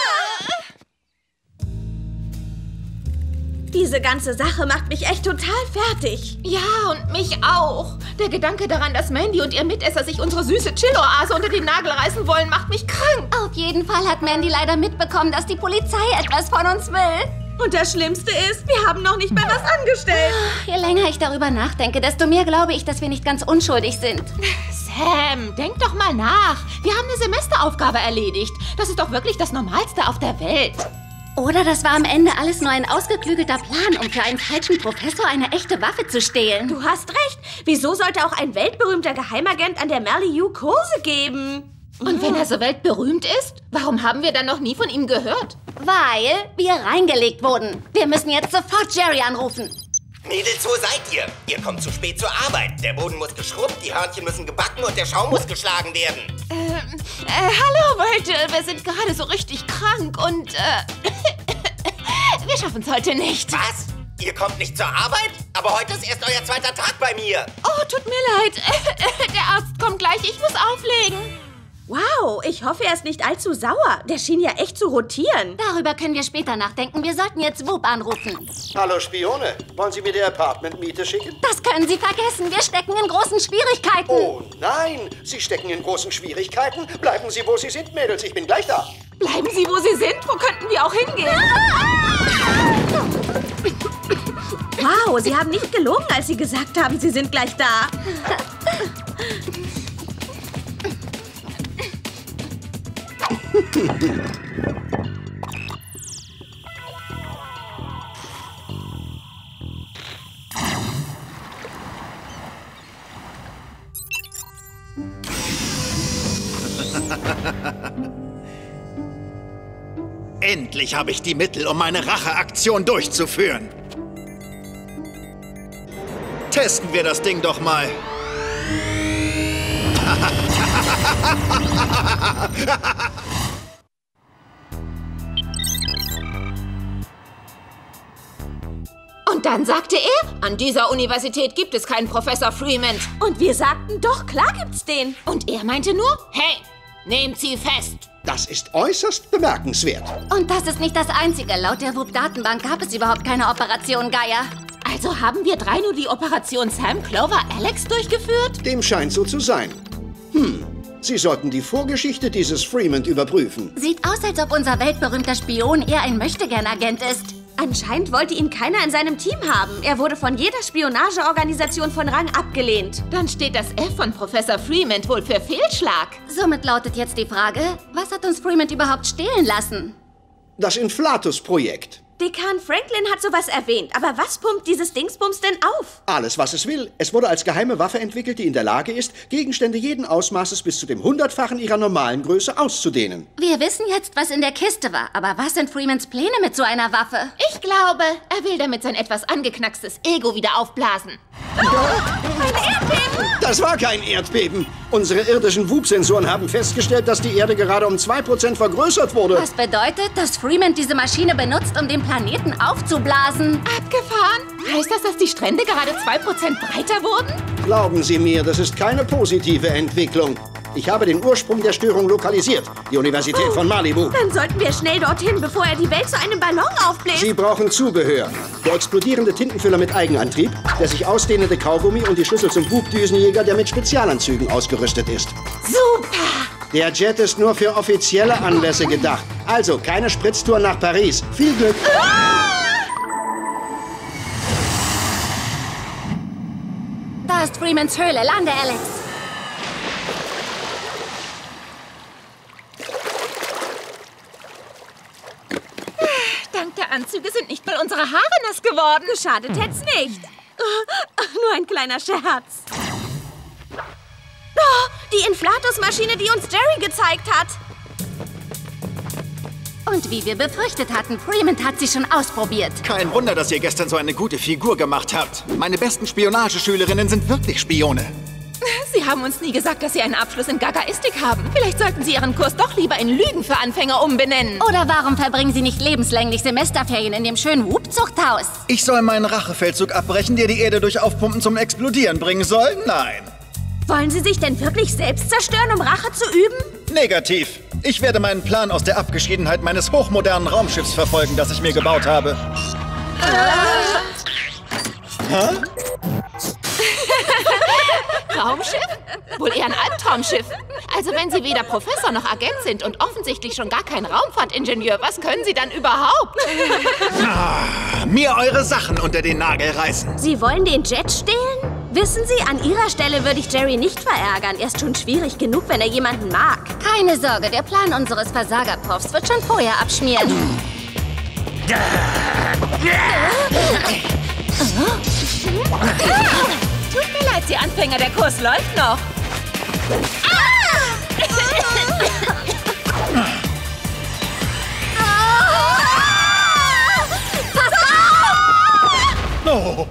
Diese ganze Sache macht mich echt total fertig. Ja, und mich auch. Der Gedanke daran, dass Mandy und ihr Mitesser sich unsere süße Chilloase unter den Nagel reißen wollen, macht mich krank. Auf jeden Fall hat Mandy leider mitbekommen, dass die Polizei etwas von uns will. Und das Schlimmste ist, wir haben noch nicht mal was angestellt. Je länger ich darüber nachdenke, desto mehr glaube ich, dass wir nicht ganz unschuldig sind. Sam, denk doch mal nach. Wir haben eine Semesteraufgabe erledigt. Das ist doch wirklich das Normalste auf der Welt. Oder das war am Ende alles nur ein ausgeklügelter Plan, um für einen falschen Professor eine echte Waffe zu stehlen. Du hast recht. Wieso sollte auch ein weltberühmter Geheimagent an der Mali-U Kurse geben? Und wenn er so weltberühmt ist, warum haben wir dann noch nie von ihm gehört? Weil wir reingelegt wurden. Wir müssen jetzt sofort Jerry anrufen. Mädels, wo seid ihr? Ihr kommt zu spät zur Arbeit. Der Boden muss geschrubbt, die Hörnchen müssen gebacken und der Schaum muss geschlagen werden. Ähm, äh, hallo, Leute. Wir sind gerade so richtig krank und, äh, wir schaffen es heute nicht. Was? Ihr kommt nicht zur Arbeit? Aber heute ist erst euer zweiter Tag bei mir. Oh, tut mir leid. Der Arzt kommt gleich, ich muss auflegen. Wow, ich hoffe, er ist nicht allzu sauer. Der schien ja echt zu rotieren. Darüber können wir später nachdenken. Wir sollten jetzt W O O H P anrufen. Hallo, Spione. Wollen Sie mir die Apartmentmiete schicken? Das können Sie vergessen. Wir stecken in großen Schwierigkeiten. Oh nein, Sie stecken in großen Schwierigkeiten? Bleiben Sie, wo Sie sind, Mädels. Ich bin gleich da. Bleiben Sie, wo Sie sind? Wo könnten wir auch hingehen? Wow, Sie haben nicht gelogen, als Sie gesagt haben, Sie sind gleich da. Endlich habe ich die Mittel, um meine Racheaktion durchzuführen. Testen wir das Ding doch mal. Und dann sagte er, an dieser Universität gibt es keinen Professor Freeman. Und wir sagten, doch, klar gibt's den. Und er meinte nur, hey, nehmt sie fest. Das ist äußerst bemerkenswert. Und das ist nicht das Einzige. Laut der W O O H P-Datenbank gab es überhaupt keine Operation Geier. Also haben wir drei nur die Operation Sam, Clover, Alex durchgeführt? Dem scheint so zu sein. Hm, Sie sollten die Vorgeschichte dieses Freeman überprüfen. Sieht aus, als ob unser weltberühmter Spion eher ein Möchtegern-Agent ist. Anscheinend wollte ihn keiner in seinem Team haben. Er wurde von jeder Spionageorganisation von Rang abgelehnt. Dann steht das F von Professor Freeman wohl für Fehlschlag. Somit lautet jetzt die Frage, was hat uns Freeman überhaupt stehlen lassen? Das Inflatus-Projekt. Dekan Franklin hat sowas erwähnt, aber was pumpt dieses Dingsbums denn auf? Alles, was es will. Es wurde als geheime Waffe entwickelt, die in der Lage ist, Gegenstände jeden Ausmaßes bis zu dem Hundertfachen ihrer normalen Größe auszudehnen. Wir wissen jetzt, was in der Kiste war, aber was sind Freemans Pläne mit so einer Waffe? Ich glaube, er will damit sein etwas angeknackstes Ego wieder aufblasen. Oh, ein Erdbeben! Das war kein Erdbeben. Unsere irdischen W O O H P-Sensoren haben festgestellt, dass die Erde gerade um zwei Prozent vergrößert wurde. Was bedeutet, dass Freeman diese Maschine benutzt, um den Planeten aufzublasen? Abgefahren? Heißt das, dass die Strände gerade zwei Prozent breiter wurden? Glauben Sie mir, das ist keine positive Entwicklung. Ich habe den Ursprung der Störung lokalisiert. Die Universität oh, von Malibu. Dann sollten wir schnell dorthin, bevor er die Welt zu einem Ballon aufbläst. Sie brauchen Zubehör. Der explodierende Tintenfüller mit Eigenantrieb, der sich ausdehnende Kaugummi und die Schlüssel zum Bubdüsenjäger, der mit Spezialanzügen ausgerüstet ist. Super! Der Jet ist nur für offizielle Anlässe gedacht. Also keine Spritztour nach Paris. Viel Glück! Ah! Da ist Freemans Höhle. Lande, Alex. Anzüge sind nicht mal unsere Haare nass geworden. Schadet jetzt nicht. Nur ein kleiner Scherz. Oh, die Inflatus-Maschine, die uns Jerry gezeigt hat. Und wie wir befürchtet hatten, Freeman hat sie schon ausprobiert. Kein Wunder, dass ihr gestern so eine gute Figur gemacht habt. Meine besten Spionageschülerinnen sind wirklich Spione. Sie haben uns nie gesagt, dass Sie einen Abschluss in Gagaistik haben. Vielleicht sollten Sie Ihren Kurs doch lieber in Lügen für Anfänger umbenennen. Oder warum verbringen Sie nicht lebenslänglich Semesterferien in dem schönen Wupp-Zuchthaus? Ich soll meinen Rachefeldzug abbrechen, der die Erde durch Aufpumpen zum Explodieren bringen soll? Nein. Wollen Sie sich denn wirklich selbst zerstören, um Rache zu üben? Negativ. Ich werde meinen Plan aus der Abgeschiedenheit meines hochmodernen Raumschiffs verfolgen, das ich mir gebaut habe. Äh. Hä? Raumschiff? Wohl eher ein Albtraumschiff. Also wenn Sie weder Professor noch Agent sind und offensichtlich schon gar kein Raumfahrtingenieur, was können Sie dann überhaupt? Ah, mir eure Sachen unter den Nagel reißen. Sie wollen den Jet stehlen? Wissen Sie, an Ihrer Stelle würde ich Jerry nicht verärgern. Er ist schon schwierig genug, wenn er jemanden mag. Keine Sorge, der Plan unseres Versagerprofs wird schon vorher abschmieren. Tut mir leid, die Anfänger, der Kurs läuft noch. Ah! Pass auf!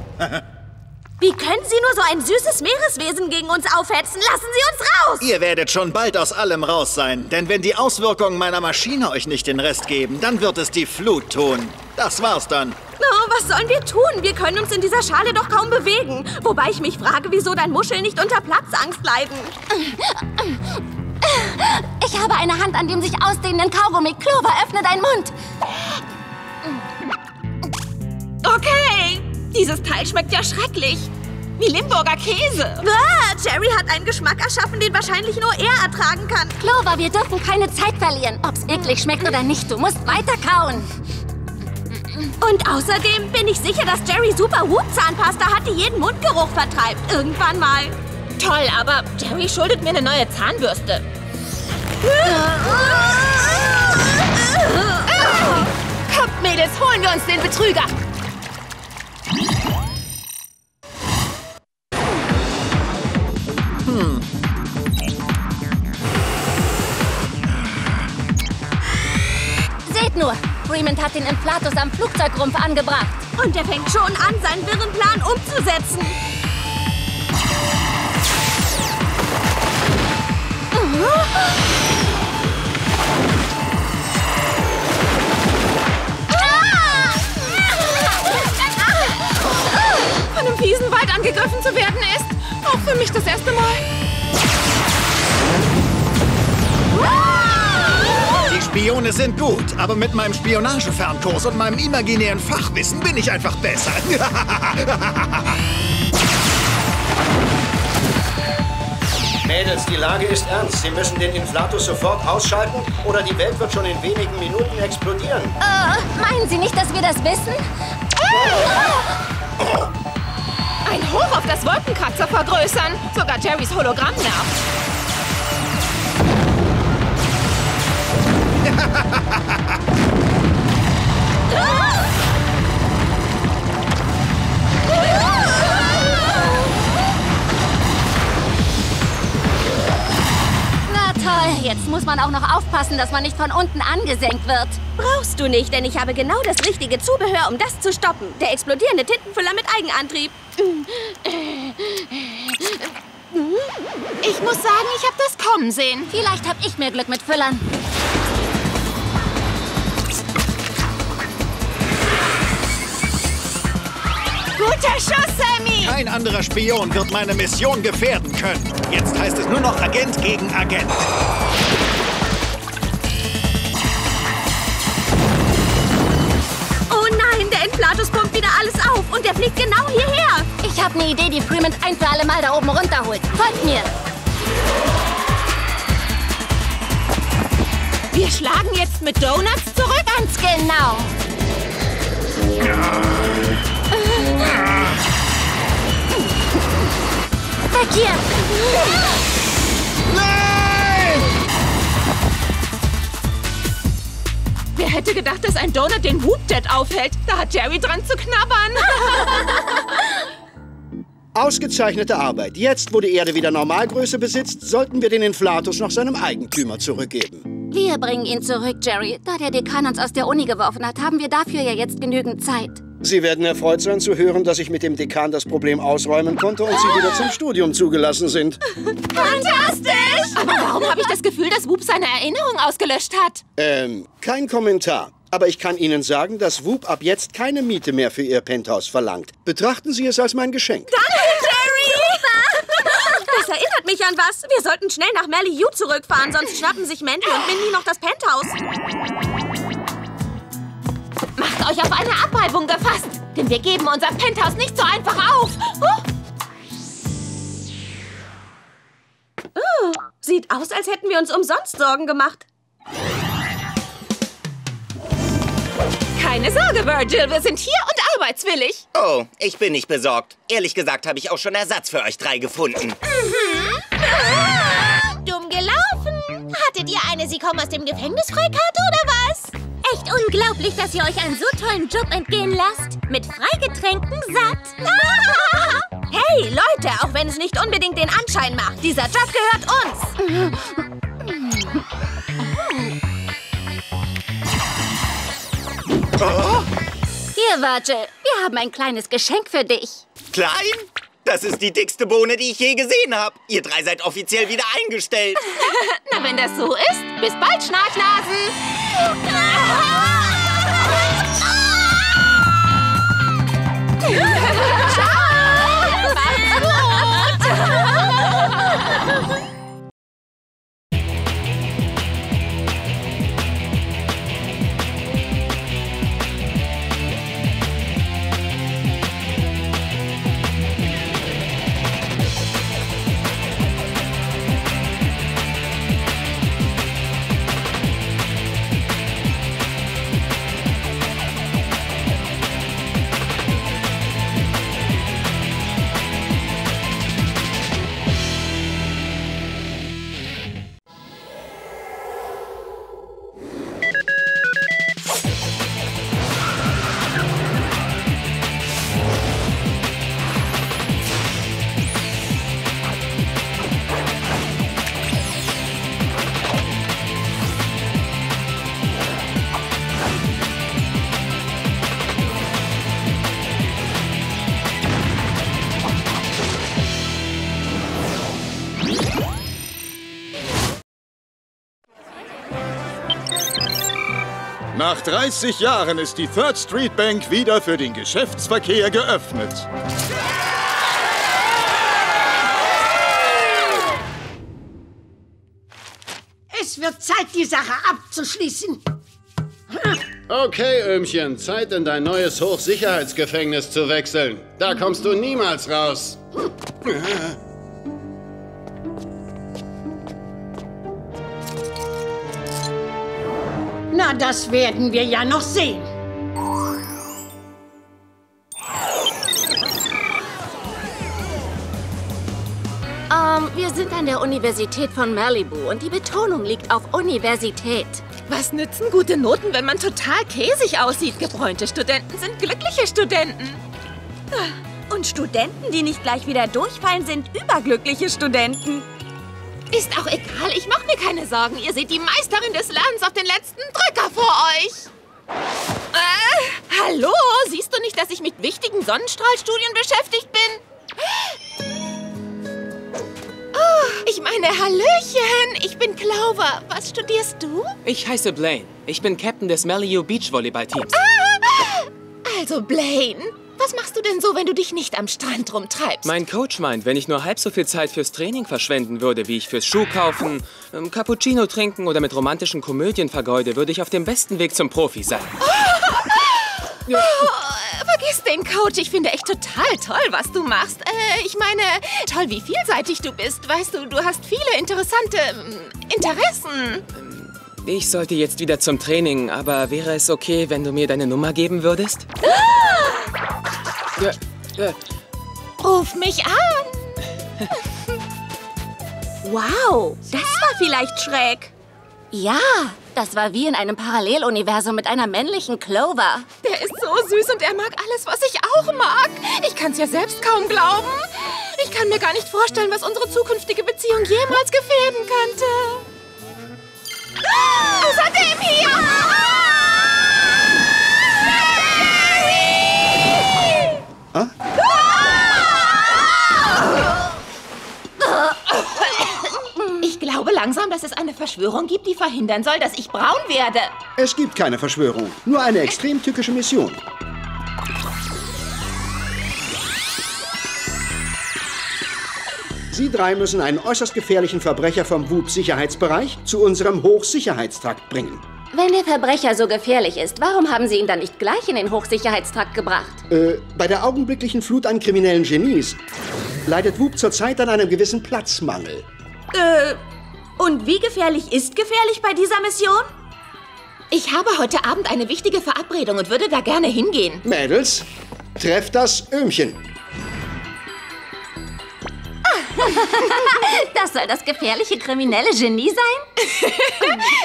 Wie können Sie nur so ein süßes Meereswesen gegen uns aufhetzen? Lassen Sie uns raus! Ihr werdet schon bald aus allem raus sein. Denn wenn die Auswirkungen meiner Maschine euch nicht den Rest geben, dann wird es die Flut tun. Das war's dann. Oh, was sollen wir tun? Wir können uns in dieser Schale doch kaum bewegen. Wobei ich mich frage, wieso dann Muscheln nicht unter Platzangst leiden. Ich habe eine Hand an dem sich ausdehnenden Kaugummi. Clover, öffne deinen Mund. Okay. Dieses Teil schmeckt ja schrecklich. Wie Limburger Käse. Ah, Jerry hat einen Geschmack erschaffen, den wahrscheinlich nur er ertragen kann. Clover, wir dürfen keine Zeit verlieren. Ob's wirklich schmeckt oder nicht, du musst weiter kauen. Und außerdem bin ich sicher, dass Jerry super Whoop-Zahnpasta hat, die jeden Mundgeruch vertreibt. Irgendwann mal. Toll, aber Jerry schuldet mir eine neue Zahnbürste. Kommt, Mädels, holen wir uns den Betrüger. Hm. Seht nur. hat den Inflatus am Flugzeugrumpf angebracht. Und er fängt schon an, seinen wirren Plan umzusetzen. Von einem fiesen Wald angegriffen zu werden ist auch für mich das erste Mal. Die Spione sind gut, aber mit meinem Spionagefernkurs und meinem imaginären Fachwissen bin ich einfach besser. Mädels, die Lage ist ernst. Sie müssen den Inflatus sofort ausschalten oder die Welt wird schon in wenigen Minuten explodieren. Äh, meinen Sie nicht, dass wir das wissen? Ein Hoch auf das Wolkenkratzer vergrößern. Sogar Jerrys Hologramm nervt. Toll, jetzt muss man auch noch aufpassen, dass man nicht von unten angesenkt wird. Brauchst du nicht, denn ich habe genau das richtige Zubehör, um das zu stoppen. Der explodierende Tintenfüller mit Eigenantrieb. Ich muss sagen, ich habe das kommen sehen. Vielleicht habe ich mehr Glück mit Füllern. Guter Schuss, Sammy! Kein anderer Spion wird meine Mission gefährden können. Jetzt heißt es nur noch Agent gegen Agent. Oh nein, der Inflatus pumpt wieder alles auf und der fliegt genau hierher. Ich habe eine Idee, die Freeman ein für alle Mal da oben runterholt. Folgt mir! Wir schlagen jetzt mit Donuts zurück. Ganz genau! Weg hier! Nein! Wer hätte gedacht, dass ein Donut den WOOHP-Jet aufhält? Da hat Jerry dran zu knabbern. Ausgezeichnete Arbeit. Jetzt, wo die Erde wieder Normalgröße besitzt, sollten wir den Inflatus noch seinem Eigentümer zurückgeben. Wir bringen ihn zurück, Jerry. Da der Dekan uns aus der Uni geworfen hat, haben wir dafür ja jetzt genügend Zeit. Sie werden erfreut sein zu hören, dass ich mit dem Dekan das Problem ausräumen konnte und Sie wieder zum Studium zugelassen sind. Fantastisch! Aber warum habe ich das Gefühl, dass WOOHP seine Erinnerung ausgelöscht hat? Ähm, kein Kommentar. Aber ich kann Ihnen sagen, dass WOOHP ab jetzt keine Miete mehr für Ihr Penthouse verlangt. Betrachten Sie es als mein Geschenk. Danke, Jerry! Das erinnert mich an was. Wir sollten schnell nach Mali-U zurückfahren, sonst schnappen sich Mandy und Mindy noch das Penthouse. Macht euch auf eine Abreibung gefasst, denn wir geben unser Penthouse nicht so einfach auf. Huh? Oh, sieht aus, als hätten wir uns umsonst Sorgen gemacht. Keine Sorge, Virgil, wir sind hier und arbeitswillig. Oh, ich bin nicht besorgt. Ehrlich gesagt habe ich auch schon Ersatz für euch drei gefunden. Mhm. Ah! Dumm gelaufen. Hattet ihr eine Sie kommen aus dem Gefängnis Freikarte oder was? Echt unglaublich, dass ihr euch einen so tollen Job entgehen lasst. Mit Freigetränken satt. Hey, Leute, auch wenn es nicht unbedingt den Anschein macht, dieser Job gehört uns. Oh. Hier, Virgil, wir haben ein kleines Geschenk für dich. Klein? Das ist die dickste Bohne, die ich je gesehen habe. Ihr drei seid offiziell wieder eingestellt. Na, wenn das so ist. Bis bald, Schnarchnasen. Ciao. Macht's gut. Nach dreißig Jahren ist die Third Street Bank wieder für den Geschäftsverkehr geöffnet. Es wird Zeit, die Sache abzuschließen. Okay, Öhmchen, Zeit, in dein neues Hochsicherheitsgefängnis zu wechseln. Da kommst du niemals raus. Na, das werden wir ja noch sehen. Ähm, wir sind an der Universität von Malibu und die Betonung liegt auf Universität. Was nützen gute Noten, wenn man total käsig aussieht? Gebräunte Studenten sind glückliche Studenten. Und Studenten, die nicht gleich wieder durchfallen, sind überglückliche Studenten. Ist auch egal, ich mache mir keine Sorgen. Ihr seht die Meisterin des Lernens auf den letzten Drücker vor euch. Äh, hallo, siehst du nicht, dass ich mit wichtigen Sonnenstrahlstudien beschäftigt bin? Oh, ich meine, Hallöchen, ich bin Clover. Was studierst du? Ich heiße Blaine. Ich bin Captain des Mali-U Beachvolleyball-Teams. Ah, also Blaine. Was machst du denn so, wenn du dich nicht am Strand rumtreibst? Mein Coach meint, wenn ich nur halb so viel Zeit fürs Training verschwenden würde, wie ich fürs Schuhkaufen, ähm, Cappuccino trinken oder mit romantischen Komödien vergeude, würde ich auf dem besten Weg zum Profi sein. Oh, oh, oh, vergiss den Coach. Ich finde echt total toll, was du machst. Äh, ich meine, toll, wie vielseitig du bist. Weißt du, du hast viele interessante äh, Interessen. Ich sollte jetzt wieder zum Training, aber wäre es okay, wenn du mir deine Nummer geben würdest? Ah! Ja, ja. Ruf mich an! Wow, das war vielleicht schräg. Ja, das war wie in einem Paralleluniversum mit einer männlichen Clover. Der ist so süß und er mag alles, was ich auch mag. Ich kann's ja selbst kaum glauben. Ich kann mir gar nicht vorstellen, was unsere zukünftige Beziehung jemals gefährden könnte. Ah, außerdem hier! Ah? Ich glaube langsam, dass es eine Verschwörung gibt, die verhindern soll, dass ich braun werde. Es gibt keine Verschwörung, nur eine extrem tückische Mission. Sie drei müssen einen äußerst gefährlichen Verbrecher vom W O O H P-Sicherheitsbereich zu unserem Hochsicherheitstrakt bringen. Wenn der Verbrecher so gefährlich ist, warum haben Sie ihn dann nicht gleich in den Hochsicherheitstrakt gebracht? Äh, bei der augenblicklichen Flut an kriminellen Genies leidet W O O H P zurzeit an einem gewissen Platzmangel. Äh, und wie gefährlich ist gefährlich bei dieser Mission? Ich habe heute Abend eine wichtige Verabredung und würde da gerne hingehen. Mädels, trefft das Öhmchen. Das soll das gefährliche kriminelle Genie sein?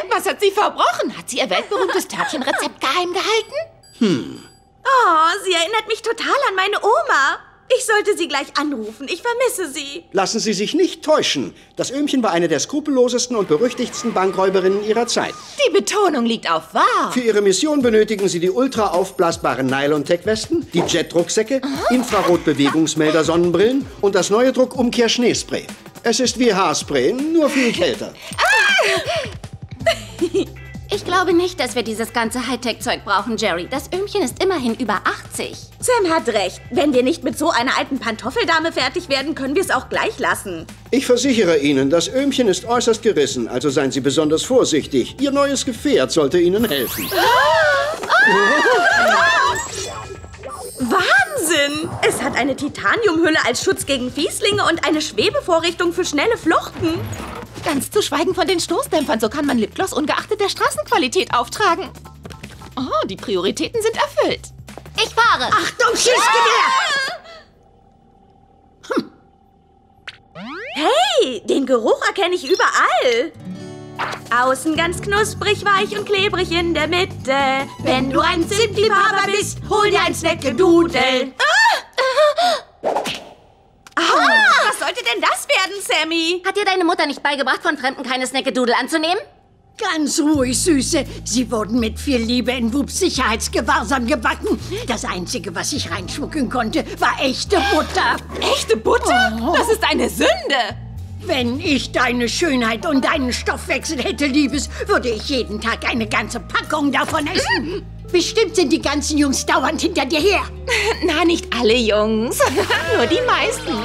Was hat sie verbrochen? Hat sie ihr weltberühmtes Törtchenrezept geheim gehalten? Hm. Oh, sie erinnert mich total an meine Oma. Ich sollte sie gleich anrufen. Ich vermisse sie. Lassen Sie sich nicht täuschen. Das Öhmchen war eine der skrupellosesten und berüchtigsten Bankräuberinnen ihrer Zeit. Die Betonung liegt auf wahr. Für ihre Mission benötigen sie die ultra aufblasbaren Nylon-Tech-Westen, die Jet-Rucksäcke, Infrarot-Bewegungsmelder, Sonnenbrillen und das neue Druck-Umkehr-Schneespray. Es ist wie Haarspray, nur viel kälter. Ich glaube nicht, dass wir dieses ganze Hightech-Zeug brauchen, Jerry. Das Öhmchen ist immerhin über achtzig. Sam hat recht. Wenn wir nicht mit so einer alten Pantoffeldame fertig werden, können wir es auch gleich lassen. Ich versichere Ihnen, das Öhmchen ist äußerst gerissen, also seien Sie besonders vorsichtig. Ihr neues Gefährt sollte Ihnen helfen. Ah! Ah! Wahnsinn! Es hat eine Titaniumhülle als Schutz gegen Fieslinge und eine Schwebevorrichtung für schnelle Fluchten. Ganz zu schweigen von den Stoßdämpfern, so kann man Lipgloss ungeachtet der Straßenqualität auftragen. Oh, die Prioritäten sind erfüllt. Ich fahre! Achtung, Schießgewehr! Hm. Hey, den Geruch erkenne ich überall. Außen ganz knusprig, weich und klebrig in der Mitte. Wenn du ein Zimtliebhaber bist, hol dir ein Snackedoodle. Ah! Ah! Was sollte denn das werden, Sammy? Hat dir deine Mutter nicht beigebracht, von Fremden keine Snackedoodle anzunehmen? Ganz ruhig, Süße. Sie wurden mit viel Liebe in W O O H Ps Sicherheitsgewahrsam gebacken. Das Einzige, was ich reinschmuggeln konnte, war echte Butter. Echte Butter? Oh. Das ist eine Sünde. Wenn ich deine Schönheit und deinen Stoffwechsel hätte, Liebes, würde ich jeden Tag eine ganze Packung davon essen. Bestimmt sind die ganzen Jungs dauernd hinter dir her. Na, nicht alle Jungs, nur die meisten.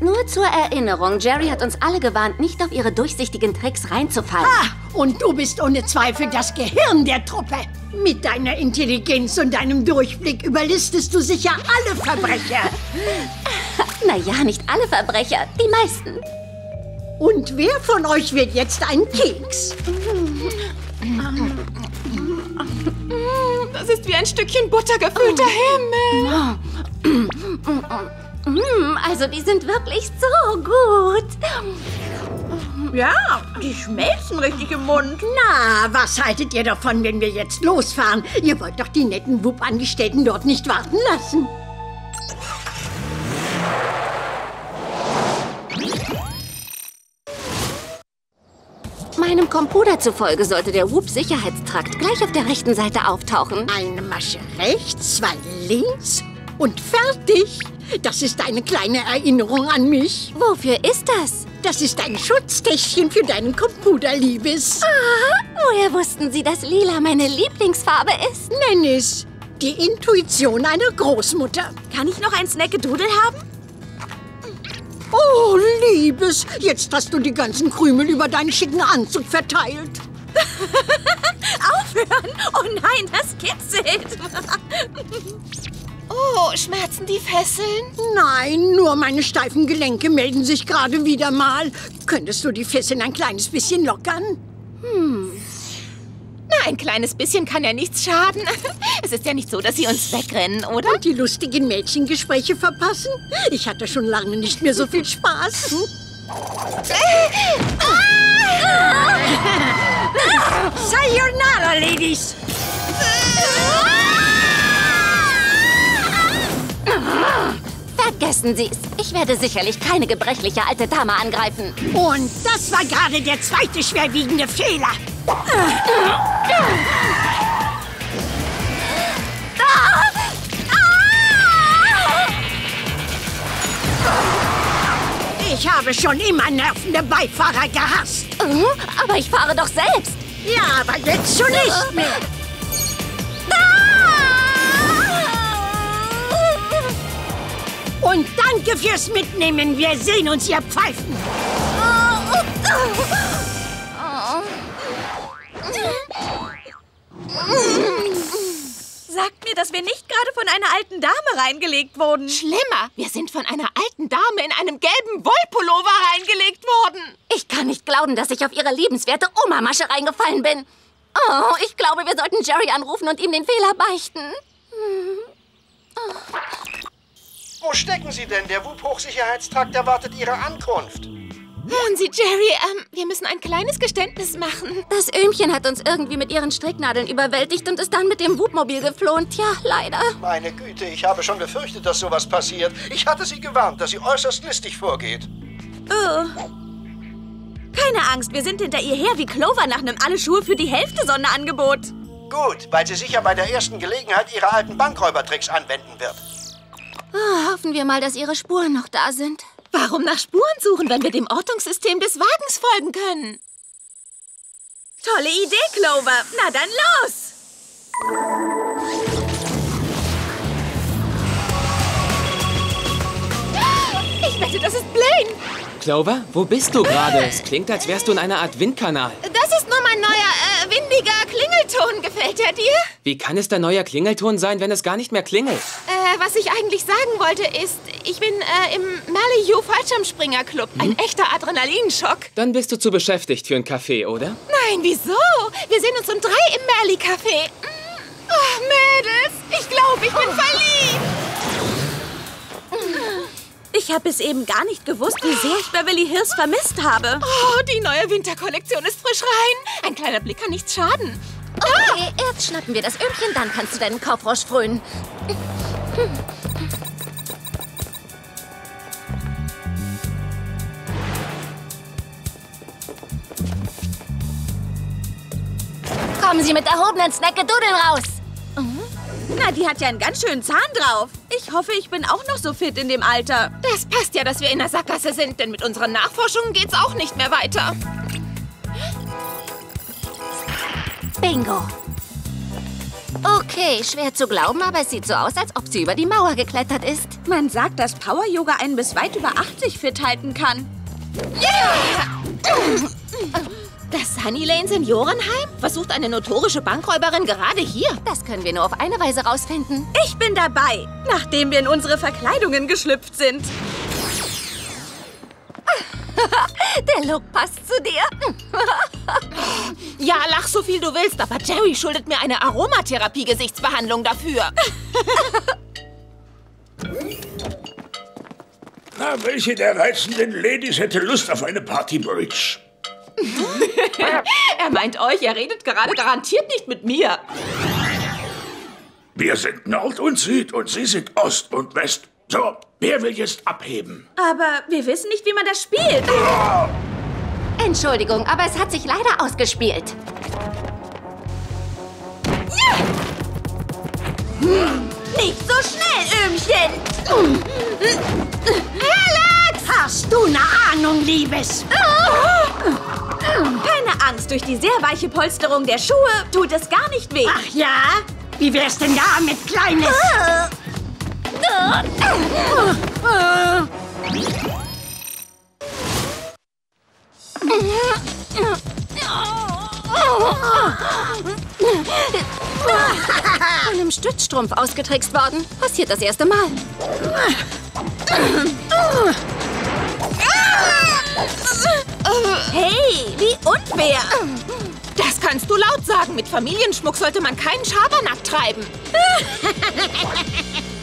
Nur zur Erinnerung, Jerry hat uns alle gewarnt, nicht auf ihre durchsichtigen Tricks reinzufallen. Ah, und du bist ohne Zweifel das Gehirn der Truppe. Mit deiner Intelligenz und deinem Durchblick überlistest du sicher alle Verbrecher. Naja, nicht alle Verbrecher, die meisten. Und wer von euch wird jetzt ein Keks? Das ist wie ein Stückchen buttergefüllter oh. Himmel. Also, die sind wirklich so gut. Ja, die schmelzen richtig im Mund. Na, was haltet ihr davon, wenn wir jetzt losfahren? Ihr wollt doch die netten W O O P-Angestellten dort nicht warten lassen. Meinem Computer zufolge sollte der W O O P-Sicherheitstrakt gleich auf der rechten Seite auftauchen. Eine Masche rechts, zwei links und fertig. Das ist eine kleine Erinnerung an mich. Wofür ist das? Das ist ein Schutztäschchen für deinen Computer, Liebes. Ah, woher wussten Sie, dass Lila meine Lieblingsfarbe ist? Nenn es die Intuition einer Großmutter. Kann ich noch ein Snackedoodle haben? Oh, Liebes, jetzt hast du die ganzen Krümel über deinen schicken Anzug verteilt. Aufhören! Oh nein, das kitzelt! Oh, schmerzen die Fesseln? Nein, nur meine steifen Gelenke melden sich gerade wieder mal. Könntest du die Fesseln ein kleines bisschen lockern? Hm. Na, ein kleines bisschen kann ja nichts schaden. Es ist ja nicht so, dass sie uns wegrennen, oder? Und die lustigen Mädchengespräche verpassen? Ich hatte schon lange nicht mehr so viel Spaß. Hm? Sayonara, Ladies! Vergessen Sie es. Ich werde sicherlich keine gebrechliche alte Dame angreifen. Und das war gerade der zweite schwerwiegende Fehler. Ich habe schon immer nervende Beifahrer gehasst. Aber ich fahre doch selbst. Ja, aber jetzt schon nicht mehr. Und danke fürs Mitnehmen. Wir sehen uns, ihr Pfeifen. Sagt mir, dass wir nicht gerade von einer alten Dame reingelegt wurden. Schlimmer, wir sind von einer alten Dame in einem gelben Wollpullover reingelegt worden. Ich kann nicht glauben, dass ich auf ihre liebenswerte Oma-Masche reingefallen bin. Oh, ich glaube, wir sollten Jerry anrufen und ihm den Fehler beichten. Hm. Oh. Wo stecken Sie denn? Der W O O P-Hochsicherheitstrakt erwartet Ihre Ankunft. Hören Sie, Jerry, ähm, wir müssen ein kleines Geständnis machen. Das Öhmchen hat uns irgendwie mit ihren Stricknadeln überwältigt und ist dann mit dem W O O P-Mobil geflohen. Tja, leider. Meine Güte, ich habe schon befürchtet, dass sowas passiert. Ich hatte Sie gewarnt, dass sie äußerst listig vorgeht. Oh. Keine Angst, wir sind hinter ihr her wie Clover nach einem Alle-Schuhe-für-die-Hälfte-Sonderangebot. Gut, weil sie sicher bei der ersten Gelegenheit ihre alten Bankräubertricks anwenden wird. Oh, hoffen wir mal, dass ihre Spuren noch da sind. Warum nach Spuren suchen, wenn wir dem Ortungssystem des Wagens folgen können? Tolle Idee, Clover. Na dann los! Ich wette, das ist Blaine. Clover, wo bist du gerade? Es klingt, als wärst du in einer Art Windkanal. Das ist nur mein neuer, äh, windiger Klingelton. Gefällt er dir? Wie kann es dein neuer Klingelton sein, wenn es gar nicht mehr klingelt? Äh, was ich eigentlich sagen wollte ist, ich bin äh, im Mali-U Fallschirmspringer-Club. Hm? Ein echter Adrenalinschock. Dann bist du zu beschäftigt für einen Kaffee, oder? Nein, wieso? Wir sehen uns um drei im Mali-Café. Oh, Mädels, ich glaube, ich bin oh. verliebt. Ich habe es eben gar nicht gewusst, wie sehr ich Beverly Hills vermisst habe. Oh, die neue Winterkollektion ist frisch rein. Ein kleiner Blick kann nichts schaden. Okay, ah! Erst schnappen wir das Öhrchen, dann kannst du deinen Kaufrausch frönen. Hm. Kommen Sie mit erhobenen Snackedudeln raus. Mhm. Na, die hat ja einen ganz schönen Zahn drauf. Ich hoffe, ich bin auch noch so fit in dem Alter. Das passt ja, dass wir in der Sackgasse sind, denn mit unseren Nachforschungen geht's auch nicht mehr weiter. Bingo. Okay, schwer zu glauben, aber es sieht so aus, als ob sie über die Mauer geklettert ist. Man sagt, dass Power-Yoga einen bis weit über achtzig fit halten kann. Yeah! Das Sunnylane Seniorenheim? Was sucht eine notorische Bankräuberin gerade hier? Das können wir nur auf eine Weise rausfinden. Ich bin dabei, nachdem wir in unsere Verkleidungen geschlüpft sind. Der Look passt zu dir. Ja, lach so viel du willst, aber Jerry schuldet mir eine Aromatherapie-Gesichtsbehandlung dafür. Na, welche der reizenden Ladies hätte Lust auf eine Party-Bridge? Er meint euch, er redet gerade garantiert nicht mit mir. Wir sind Nord und Süd und Sie sind Ost und West. So, wer will jetzt abheben? Aber wir wissen nicht, wie man das spielt. Oh! Entschuldigung, aber es hat sich leider ausgespielt. Ja! Hm. Nicht so schnell, Öhmchen! Hm. Alex! Hast du eine Ahnung, Liebes? Oh! Keine Angst, durch die sehr weiche Polsterung der Schuhe tut es gar nicht weh. Ach ja? Wie wär's denn da mit Kleines? Von einem Stützstrumpf ausgetrickst worden. Passiert das erste Mal. Hey, wie unfair! Das kannst du laut sagen. Mit Familienschmuck sollte man keinen Schabernack treiben.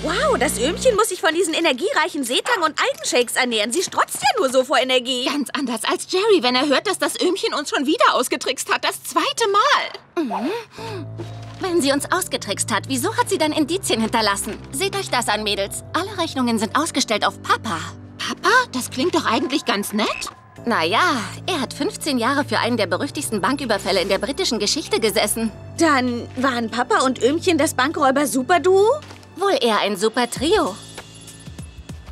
Wow, das Öhmchen muss sich von diesen energiereichen Seetang- und Algenshakes ernähren. Sie strotzt ja nur so vor Energie. Ganz anders als Jerry, wenn er hört, dass das Öhmchen uns schon wieder ausgetrickst hat. Das zweite Mal. Wenn sie uns ausgetrickst hat, wieso hat sie dann Indizien hinterlassen? Seht euch das an, Mädels. Alle Rechnungen sind ausgestellt auf Papa. Papa? Das klingt doch eigentlich ganz nett. Naja, er hat fünfzehn Jahre für einen der berüchtigsten Banküberfälle in der britischen Geschichte gesessen. Dann waren Papa und Öhmchen das Bankräuber-Superduo? Wohl eher ein Super-Trio.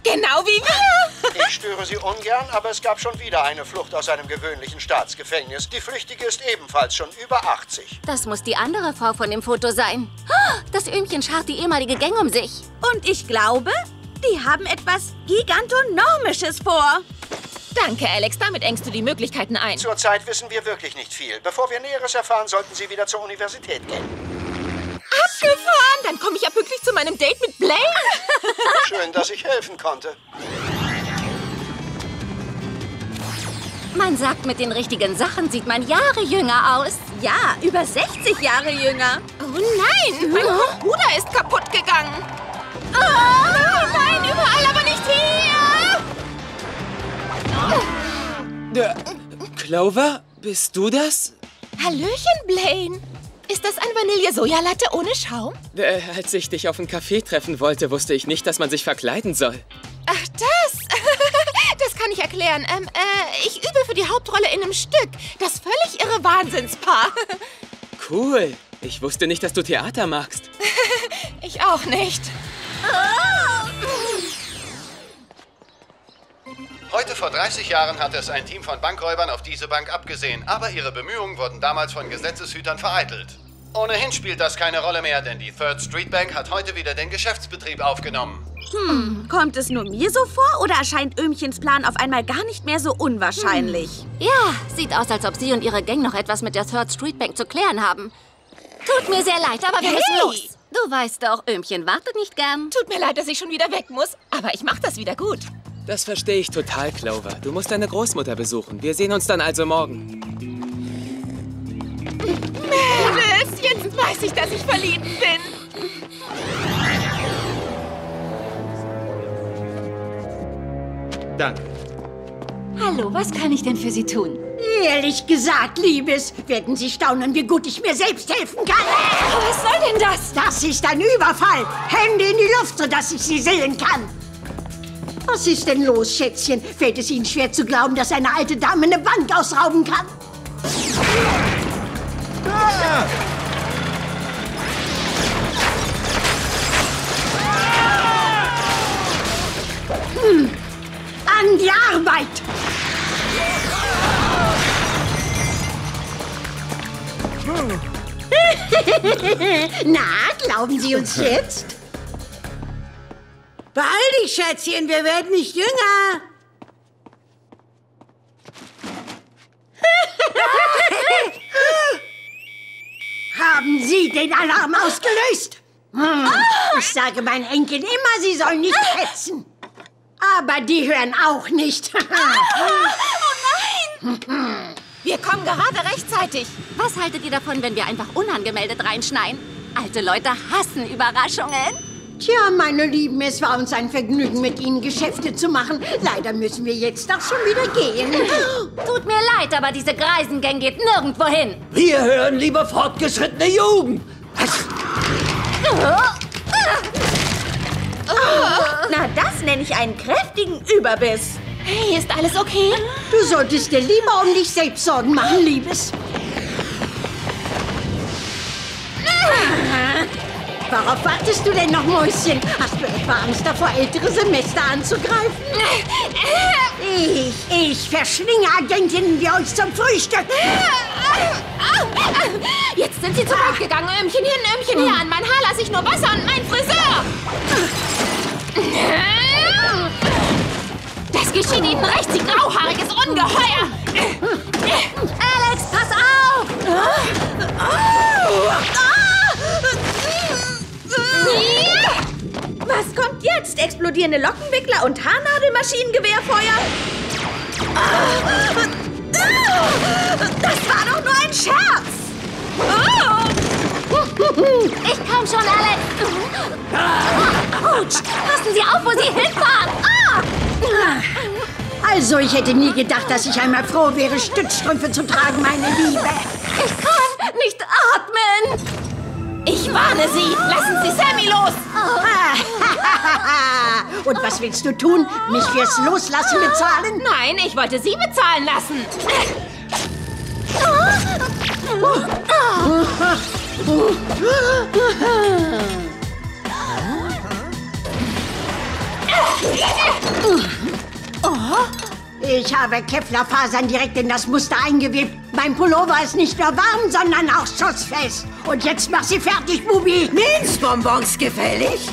Genau wie wir! Ich störe Sie ungern, aber es gab schon wieder eine Flucht aus einem gewöhnlichen Staatsgefängnis. Die Flüchtige ist ebenfalls schon über achtzig. Das muss die andere Frau von dem Foto sein. Das Öhmchen schart die ehemalige Gang um sich. Und ich glaube, die haben etwas Gigantonormisches vor. Danke, Alex. Damit engst du die Möglichkeiten ein. Zurzeit wissen wir wirklich nicht viel. Bevor wir Näheres erfahren, sollten Sie wieder zur Universität gehen. Abgefahren! Dann komme ich ja pünktlich zu meinem Date mit Blaine. Schön, dass ich helfen konnte. Man sagt, mit den richtigen Sachen sieht man Jahre jünger aus. Ja, über sechzig Jahre jünger. Oh nein! Mein Computer ist kaputt gegangen. Oh nein, überall, aber nicht hier! Äh, Clover, bist du das? Hallöchen, Blaine. Ist das ein Vanille-Sojalatte ohne Schaum? Äh, als ich dich auf einen Kaffee treffen wollte, wusste ich nicht, dass man sich verkleiden soll. Ach, das? Das kann ich erklären. Ähm, äh, ich übe für die Hauptrolle in einem Stück. Das völlig irre Wahnsinnspaar. Cool. Ich wusste nicht, dass du Theater magst. Ich auch nicht. Heute vor dreißig Jahren hatte es ein Team von Bankräubern auf diese Bank abgesehen, aber ihre Bemühungen wurden damals von Gesetzeshütern vereitelt. Ohnehin spielt das keine Rolle mehr, denn die Third Street Bank hat heute wieder den Geschäftsbetrieb aufgenommen. Hm, kommt es nur mir so vor oder erscheint Öhmchens Plan auf einmal gar nicht mehr so unwahrscheinlich? Hm. Ja, sieht aus, als ob sie und ihre Gang noch etwas mit der Third Street Bank zu klären haben. Tut mir sehr leid, aber wir hey. müssen los. Du weißt doch, Öhmchen wartet nicht gern. Tut mir leid, dass ich schon wieder weg muss, aber ich mach das wieder gut. Das verstehe ich total, Clover. Du musst deine Großmutter besuchen. Wir sehen uns dann also morgen. Mädels, jetzt weiß ich, dass ich verliebt bin. Danke. Hallo, was kann ich denn für Sie tun? Ehrlich gesagt, Liebes, werden Sie staunen, wie gut ich mir selbst helfen kann. Was soll denn das? Das ist ein Überfall. Hände in die Luft, sodass ich Sie sehen kann. Was ist denn los, Schätzchen? Fällt es Ihnen schwer zu glauben, dass eine alte Dame eine Bank ausrauben kann? Ah! bereit. Na, glauben Sie uns jetzt? Beeil dich, Schätzchen, wir werden nicht jünger. Haben Sie den Alarm ausgelöst? Hm. Ich sage meinen Enkeln immer, sie sollen nicht hetzen. Aber die hören auch nicht. Oh nein! Wir kommen gerade rechtzeitig. Was haltet ihr davon, wenn wir einfach unangemeldet reinschneien? Alte Leute hassen Überraschungen. Tja, meine Lieben, es war uns ein Vergnügen, mit Ihnen Geschäfte zu machen. Leider müssen wir jetzt doch schon wieder gehen. Tut mir leid, aber diese Greisengang geht nirgendwo hin. Wir hören lieber fortgeschrittene Jugend. Na, das nenne ich einen kräftigen Überbiss. Hey, ist alles okay? Du solltest dir lieber um dich selbst Sorgen machen, Liebes. Worauf wartest du denn noch, Mäuschen? Hast du etwa Angst davor, ältere Semester anzugreifen? Ich, ich verschlinge Agentinnen wie euch zum Frühstück. Jetzt sind sie zu weit gegangen. Ömchen hin, Ömchen her. An mein Haar lasse ich nur Wasser und mein Friseur. Das geschieht ihnen recht, sie grauhaariges Ungeheuer. Alex, pass auf! Was kommt jetzt? Explodierende Lockenwickler und Haarnadelmaschinengewehrfeuer? Das war doch nur ein Scherz! Ich komm schon, Alex! Autsch! Passen Sie auf, wo Sie hinfahren! Also, ich hätte nie gedacht, dass ich einmal froh wäre, Stützstrümpfe zu tragen, meine Liebe. Ich kann nicht atmen! Ich warne Sie! Lassen Sie Sammy los! Und was willst du tun? Mich fürs Loslassen bezahlen? Nein, ich wollte Sie bezahlen lassen! Ich habe Kevlarfasern direkt in das Muster eingewebt. Mein Pullover ist nicht nur warm, sondern auch schussfest. Und jetzt mach sie fertig, Bubi. Minzbonbons gefällig?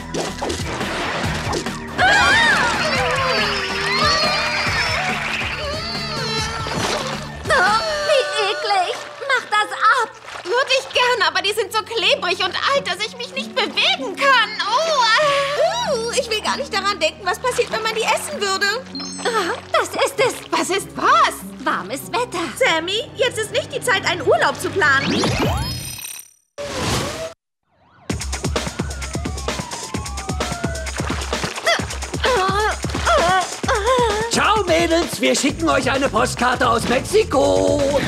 Oh, wie eklig. Mach das ab. Würde ich gern, aber die sind so klebrig und alt, dass ich mich nicht bewegen kann. Oh. Uh, ich will gar nicht daran denken, was passiert, wenn man die essen würde. Oh, das ist es. Was ist was? Warmes Wetter. Sammy, jetzt ist nicht die Zeit, einen Urlaub zu planen. Ciao, Mädels. Wir schicken euch eine Postkarte aus Mexiko.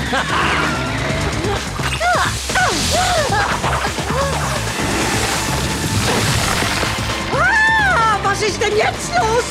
Ah, was ist denn jetzt los?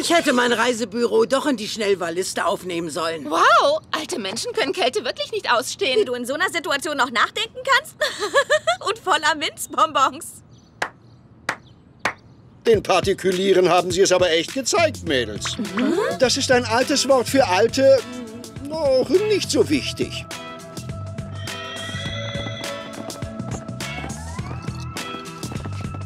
Ich hätte mein Reisebüro doch in die Schnellwahlliste aufnehmen sollen. Wow, alte Menschen können Kälte wirklich nicht ausstehen. Wie du in so einer Situation noch nachdenken kannst? Und voller Minzbonbons. Den Partikulieren haben sie es aber echt gezeigt, Mädels. Mhm. Das ist ein altes Wort für alte, noch nicht so wichtig.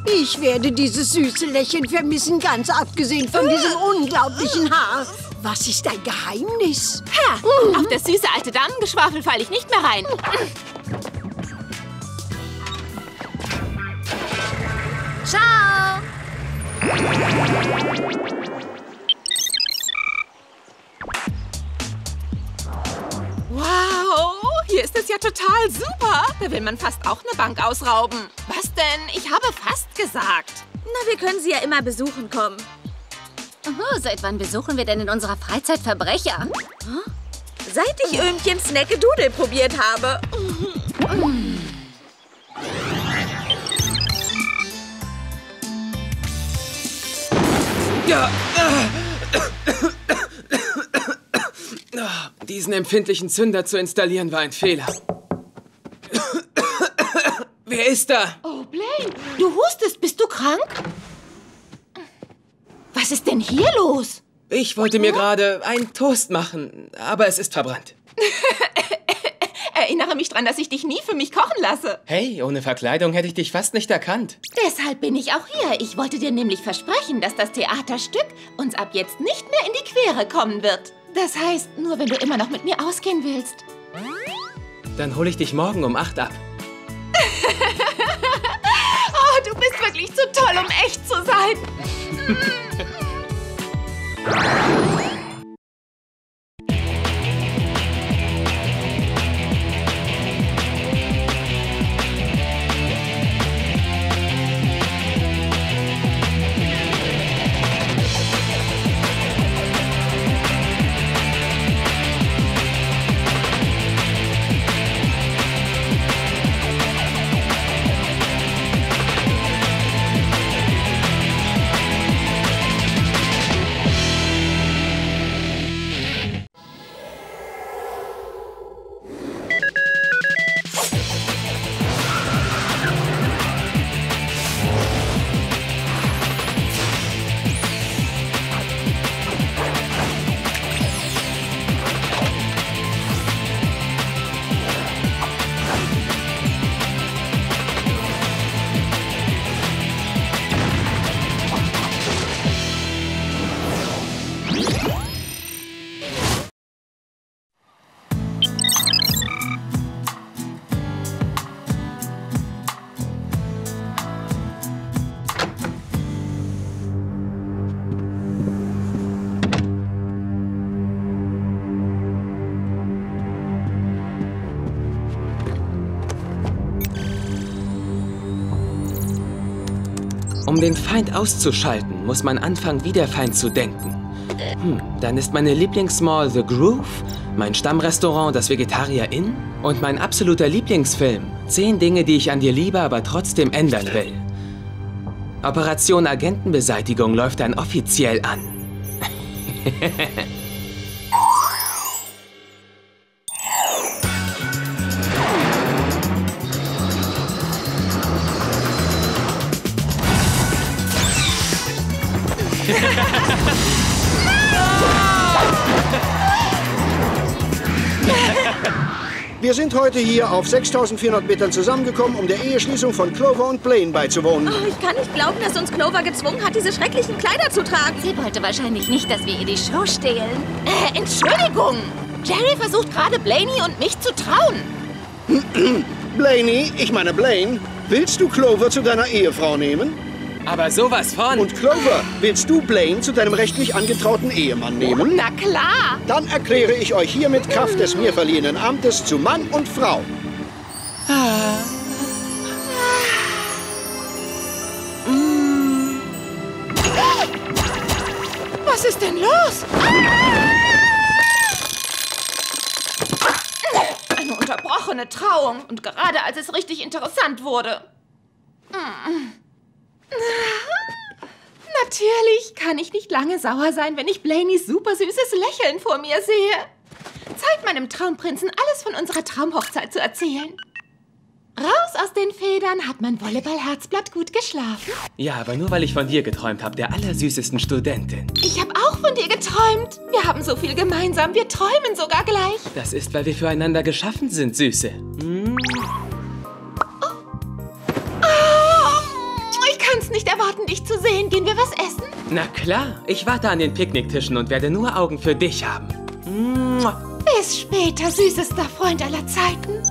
Ich werde dieses süße Lächeln vermissen, ganz abgesehen von diesem unglaublichen Haar. Was ist dein Geheimnis? Ha, mhm. Auf das süße alte Damengeschwafel falle ich nicht mehr rein. Ciao! Wow! Hier ist es ja total super. Da will man fast auch eine Bank ausrauben. Was denn? Ich habe fast gesagt. Na, wir können sie ja immer besuchen kommen. Oh, seit wann besuchen wir denn in unserer Freizeit Verbrecher? Huh? Seit ich Öhmchen Snackedoodle probiert habe. Mm. Ja. Diesen empfindlichen Zünder zu installieren war ein Fehler. Wer ist da? Oh, Blaine, du hustest. Bist du krank? Was ist denn hier los? Ich wollte mir gerade einen Toast machen, aber es ist verbrannt. Erinnere mich dran, dass ich dich nie für mich kochen lasse. Hey, ohne Verkleidung hätte ich dich fast nicht erkannt. Deshalb bin ich auch hier. Ich wollte dir nämlich versprechen, dass das Theaterstück uns ab jetzt nicht mehr in die Quere kommen wird. Das heißt, nur wenn du immer noch mit mir ausgehen willst. Dann hole ich dich morgen um acht ab. Oh, du bist wirklich zu toll, um echt zu sein. Um den Feind auszuschalten, muss man anfangen, wie der Feind zu denken. Hm, dann ist meine Lieblingsmall The Groove, mein Stammrestaurant Das Vegetarier Inn und mein absoluter Lieblingsfilm Zehn Dinge, die ich an dir liebe, aber trotzdem ändern will. Operation Agentenbeseitigung läuft dann offiziell an. Wir sind heute hier auf sechstausendvierhundert Metern zusammengekommen, um der Eheschließung von Clover und Blaine beizuwohnen. Oh, ich kann nicht glauben, dass uns Clover gezwungen hat, diese schrecklichen Kleider zu tragen. Sie wollte wahrscheinlich nicht, dass wir ihr die Show stehlen. Äh, Entschuldigung! Jerry versucht gerade, Blaney und mich zu trauen. Blaney, ich meine Blaine, willst du Clover zu deiner Ehefrau nehmen? Aber sowas von. Und Clover, willst du Blaine zu deinem rechtlich angetrauten Ehemann nehmen? Na klar. Dann erkläre ich euch hiermit Kraft des mir verliehenen Amtes zu Mann und Frau. Ah. Ah. Mm. Was ist denn los? Ah. Eine unterbrochene Trauung. Und gerade als es richtig interessant wurde. Mm. Natürlich kann ich nicht lange sauer sein, wenn ich Blaneys super süßes Lächeln vor mir sehe. Zeit meinem Traumprinzen, alles von unserer Traumhochzeit zu erzählen. Raus aus den Federn, hat mein Volleyball-Herzblatt gut geschlafen. Ja, aber nur weil ich von dir geträumt habe, der allersüßesten Studentin. Ich habe auch von dir geträumt. Wir haben so viel gemeinsam, wir träumen sogar gleich. Das ist, weil wir füreinander geschaffen sind, Süße. Hm? Nicht erwarten, dich zu sehen. Gehen wir was essen? Na klar. Ich warte an den Picknicktischen und werde nur Augen für dich haben. Mua. Bis später, süßester Freund aller Zeiten.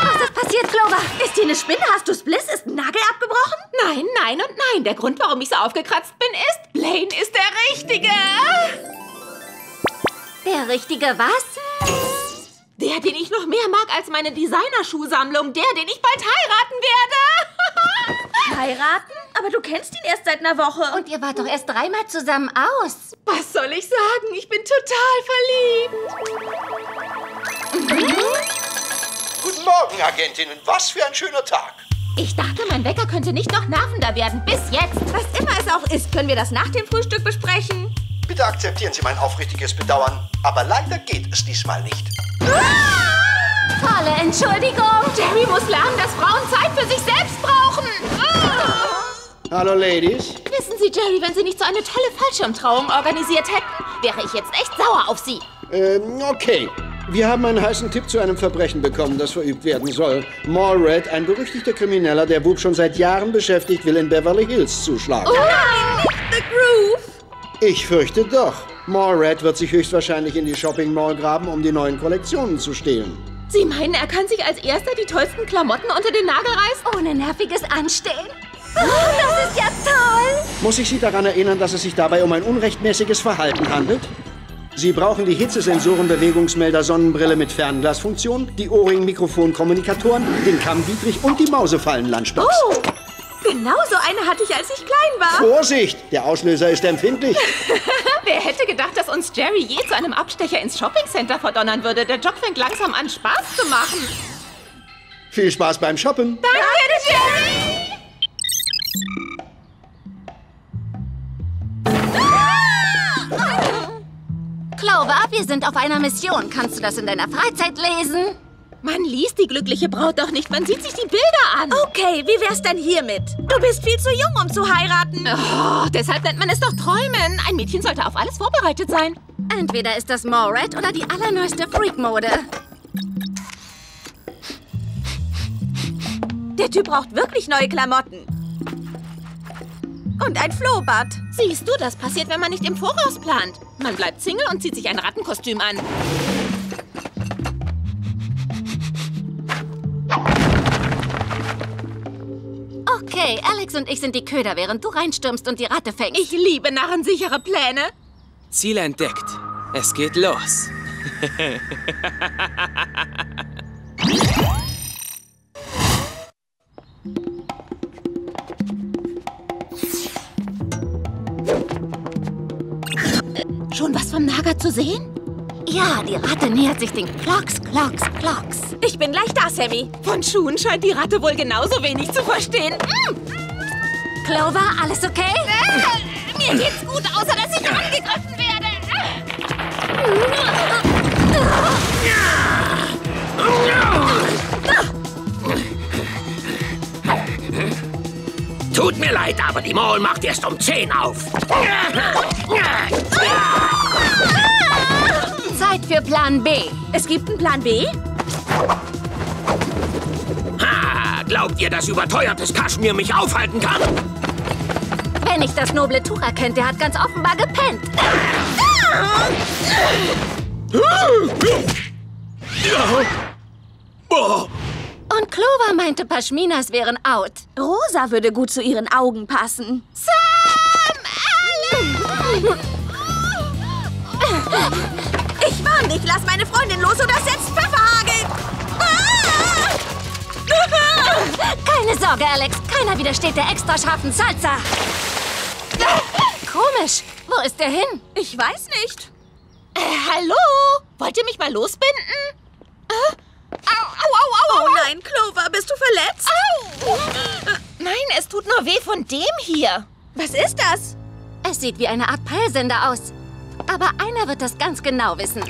Was ist passiert, Clover? Ist hier eine Spinne? Hast du Spliss? Ist ein Nagel abgebrochen? Nein, nein und nein. Der Grund, warum ich so aufgekratzt bin, ist, Blaine ist der Richtige. Der Richtige was? Der, den ich noch mehr mag als meine Designerschuhsammlung. Der, den ich bald heiraten werde. Heiraten? Aber du kennst ihn erst seit einer Woche. Und ihr wart doch erst dreimal zusammen aus. Was soll ich sagen? Ich bin total verliebt. Mhm. Guten Morgen, Agentinnen. Was für ein schöner Tag. Ich dachte, mein Wecker könnte nicht noch nervender werden. Bis jetzt. Was immer es auch ist, können wir das nach dem Frühstück besprechen. Bitte akzeptieren Sie mein aufrichtiges Bedauern, aber leider geht es diesmal nicht. Ah! Tolle Entschuldigung. Jerry muss lernen, dass Frauen Zeit für sich selbst brauchen. Ah! Hallo, Ladies. Wissen Sie, Jerry, wenn Sie nicht so eine tolle Fallschirmtrauung organisiert hätten, wäre ich jetzt echt sauer auf Sie. Ähm, okay. Wir haben einen heißen Tipp zu einem Verbrechen bekommen, das verübt werden soll. Mallred, ein berüchtigter Krimineller, der W O O P schon seit Jahren beschäftigt, will in Beverly Hills zuschlagen. Oh nein, nicht The Groove! Ich fürchte doch. Mallred wird sich höchstwahrscheinlich in die Shopping Mall graben, um die neuen Kollektionen zu stehlen. Sie meinen, er kann sich als Erster die tollsten Klamotten unter den Nagel reißen? Ohne nerviges Anstehen? Oh, das ist ja toll! Muss ich Sie daran erinnern, dass es sich dabei um ein unrechtmäßiges Verhalten handelt? Sie brauchen die Hitzesensoren, Bewegungsmelder, Sonnenbrille mit Fernglasfunktion, die Ohrring-Mikrofon-Kommunikatoren, den Kamm Dietrich und die Mausefallen-Lunchbox. Oh, genau so eine hatte ich, als ich klein war. Vorsicht, der Auslöser ist empfindlich. Wer hätte gedacht, dass uns Jerry je zu einem Abstecher ins Shoppingcenter verdonnern würde? Der Job fängt langsam an, Spaß zu machen. Viel Spaß beim Shoppen. Danke, Danke Jerry! Clover, wir sind auf einer Mission. Kannst du das in deiner Freizeit lesen? Man liest die glückliche Braut doch nicht. Man sieht sich die Bilder an. Okay, wie wär's denn hiermit? Du bist viel zu jung, um zu heiraten. Oh, deshalb nennt man es doch Träumen. Ein Mädchen sollte auf alles vorbereitet sein. Entweder ist das Mallred oder die allerneueste Freak-Mode. Der Typ braucht wirklich neue Klamotten. Und ein Flohbad. Siehst du, das passiert, wenn man nicht im Voraus plant. Man bleibt Single und zieht sich ein Rattenkostüm an. Okay, Alex und ich sind die Köder, während du reinstürmst und die Ratte fängst. Ich liebe narrensichere Pläne. Ziel entdeckt. Es geht los. Schon was vom Nager zu sehen? Ja, die Ratte nähert sich den Clocks, Clocks, Clocks. Ich bin gleich da, Sammy. Von Schuhen scheint die Ratte wohl genauso wenig zu verstehen. Mm. Clover, alles okay? Äh, mir geht's gut, außer dass ich angegriffen werde. Tut mir leid, aber die Mall macht erst um zehn auf. Zeit für Plan B. Es gibt einen Plan B? Ha! Glaubt ihr, dass überteuertes Kaschmir mich aufhalten kann? Wenn ich das noble Tuch erkennt, der hat ganz offenbar gepennt. Und Clover meinte, Pashminas wären out. Rosa würde gut zu ihren Augen passen. Sam! Alle! Ich warn dich, lass meine Freundin los oder setz Pfefferhagel! Ah! Keine Sorge, Alex. Keiner widersteht der extra scharfen Salsa. Komisch. Wo ist der hin? Ich weiß nicht. Äh, hallo? Wollt ihr mich mal losbinden? Äh? Au, au, au, au, au. Oh nein, Clover, bist du verletzt? Au. Äh, nein, es tut nur weh von dem hier. Was ist das? Es sieht wie eine Art Peilsender aus. Aber einer wird das ganz genau wissen.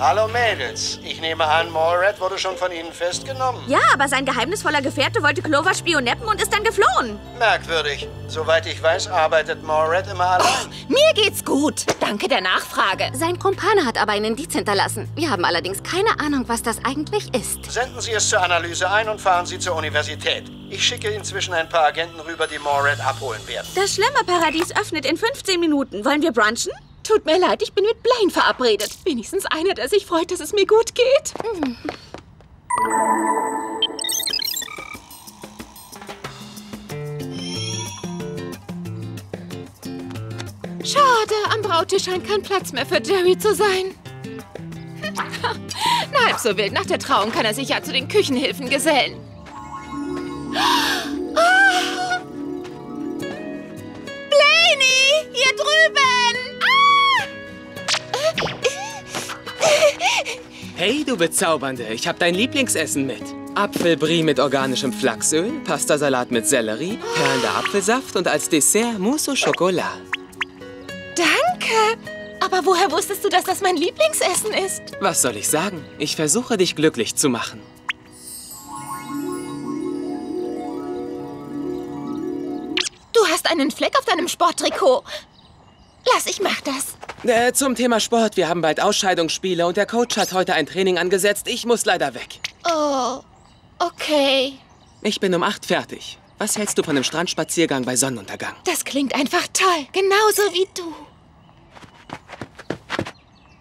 Hallo Mädels, ich nehme an, Mallred wurde schon von Ihnen festgenommen. Ja, aber sein geheimnisvoller Gefährte wollte Clover spionetten und ist dann geflohen. Merkwürdig. Soweit ich weiß, arbeitet Mallred immer allein. Oh, mir geht's gut. Danke der Nachfrage. Sein Kumpane hat aber einen Indiz hinterlassen. Wir haben allerdings keine Ahnung, was das eigentlich ist. Senden Sie es zur Analyse ein und fahren Sie zur Universität. Ich schicke inzwischen ein paar Agenten rüber, die Mallred abholen werden. Das Schlemmerparadies öffnet in fünfzehn Minuten. Wollen wir brunchen? Tut mir leid, ich bin mit Blaine verabredet. Wenigstens einer, der sich freut, dass es mir gut geht. Mm. Schade, am Brautisch scheint kein Platz mehr für Jerry zu sein. Na, halb so wild. Nach der Trauung kann er sich ja zu den Küchenhilfen gesellen. Ah! Blaney, hier drüben! Hey, du Bezaubernde, ich habe dein Lieblingsessen mit. Apfelbrie mit organischem Flachsöl, Pastasalat mit Sellerie, perlender Apfelsaft und als Dessert Mousse au Chocolat. Da Danke. Aber woher wusstest du, dass das mein Lieblingsessen ist? Was soll ich sagen? Ich versuche, dich glücklich zu machen. Du hast einen Fleck auf deinem Sporttrikot. Lass, ich mach das. Äh, zum Thema Sport. Wir haben bald Ausscheidungsspiele und der Coach hat heute ein Training angesetzt. Ich muss leider weg. Oh, okay. Ich bin um acht fertig. Was hältst du von einem Strandspaziergang bei Sonnenuntergang? Das klingt einfach toll. Genauso wie du.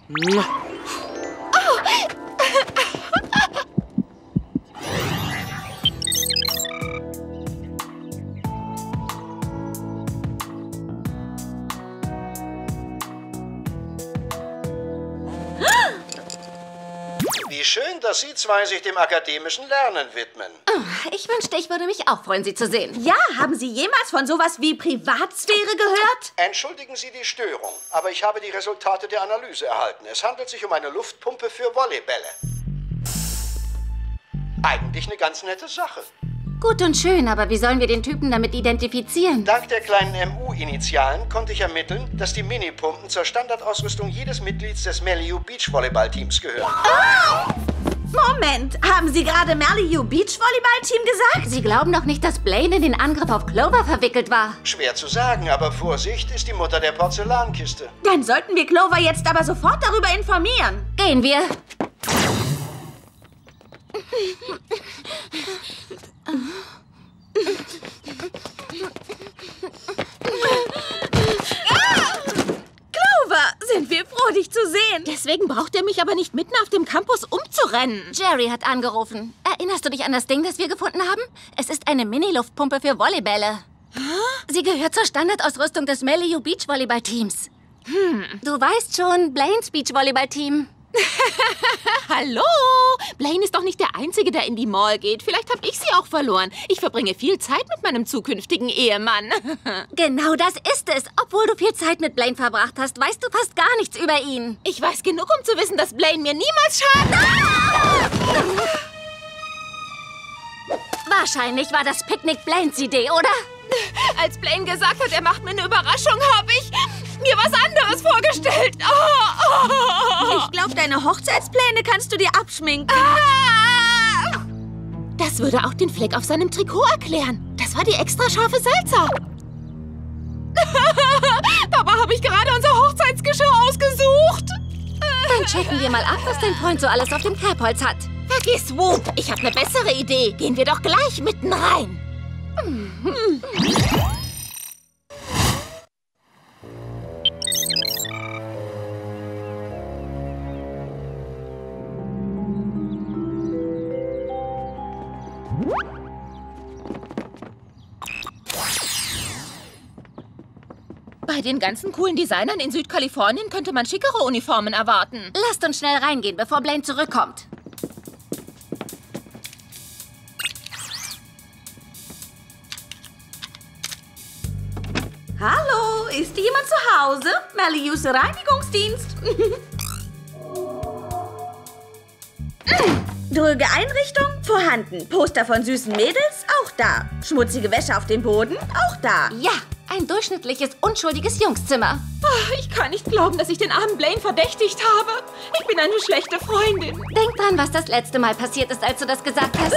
Oh. Wie schön, dass Sie zwei sich dem akademischen Lernen widmen. Ich wünschte, ich würde mich auch freuen, Sie zu sehen. Ja, haben Sie jemals von sowas wie Privatsphäre gehört? Entschuldigen Sie die Störung, aber ich habe die Resultate der Analyse erhalten. Es handelt sich um eine Luftpumpe für Volleybälle. Eigentlich eine ganz nette Sache. Gut und schön, aber wie sollen wir den Typen damit identifizieren? Dank der kleinen M U-Initialen konnte ich ermitteln, dass die Minipumpen zur Standardausrüstung jedes Mitglieds des Mali-U Beachvolleyballteams gehören. Oh! Moment, haben Sie gerade Mali-U Beachvolleyballteam gesagt? Sie glauben doch nicht, dass Blaine in den Angriff auf Clover verwickelt war. Schwer zu sagen, aber Vorsicht ist die Mutter der Porzellankiste. Dann sollten wir Clover jetzt aber sofort darüber informieren. Gehen wir. Ah! Clover, sind wir froh, dich zu sehen. Deswegen braucht er mich aber nicht mitten auf dem Campus umzurennen. Jerry hat angerufen. Erinnerst du dich an das Ding, das wir gefunden haben? Es ist eine Mini-Luftpumpe für Volleybälle. Huh? Sie gehört zur Standardausrüstung des Malibu Beachvolleyball-Teams. Hm. Du weißt schon, Blaines Beachvolleyball-Team. Hallo! Blaine ist doch nicht der Einzige, der in die Mall geht. Vielleicht habe ich sie auch verloren. Ich verbringe viel Zeit mit meinem zukünftigen Ehemann. Genau das ist es. Obwohl du viel Zeit mit Blaine verbracht hast, weißt du fast gar nichts über ihn. Ich weiß genug, um zu wissen, dass Blaine mir niemals schadet. Ah! Wahrscheinlich war das Picknick Blaines Idee, oder? Als Blaine gesagt hat, er macht mir eine Überraschung, habe ich mir was anderes vorgestellt. Oh, oh. Ich glaube, deine Hochzeitspläne kannst du dir abschminken. Ah. Das würde auch den Fleck auf seinem Trikot erklären. Das war die extra scharfe Salsa. Dabei habe ich gerade unser Hochzeitsgeschirr ausgesucht. Dann checken wir mal ab, was dein Freund so alles auf dem Kerbholz hat. Vergiss Woop, ich habe eine bessere Idee. Gehen wir doch gleich mitten rein. Bei den ganzen coolen Designern in Südkalifornien könnte man schickere Uniformen erwarten. Lasst uns schnell reingehen, bevor Blaine zurückkommt. Hallo, ist jemand zu Hause? Mali-Us Reinigungsdienst. Dröge Einrichtung vorhanden. Poster von süßen Mädels auch da. Schmutzige Wäsche auf dem Boden auch da. Ja, ein durchschnittliches, unschuldiges Jungszimmer. Oh, ich kann nicht glauben, dass ich den armen Blaine verdächtigt habe. Ich bin eine schlechte Freundin. Denk dran, was das letzte Mal passiert ist, als du das gesagt hast.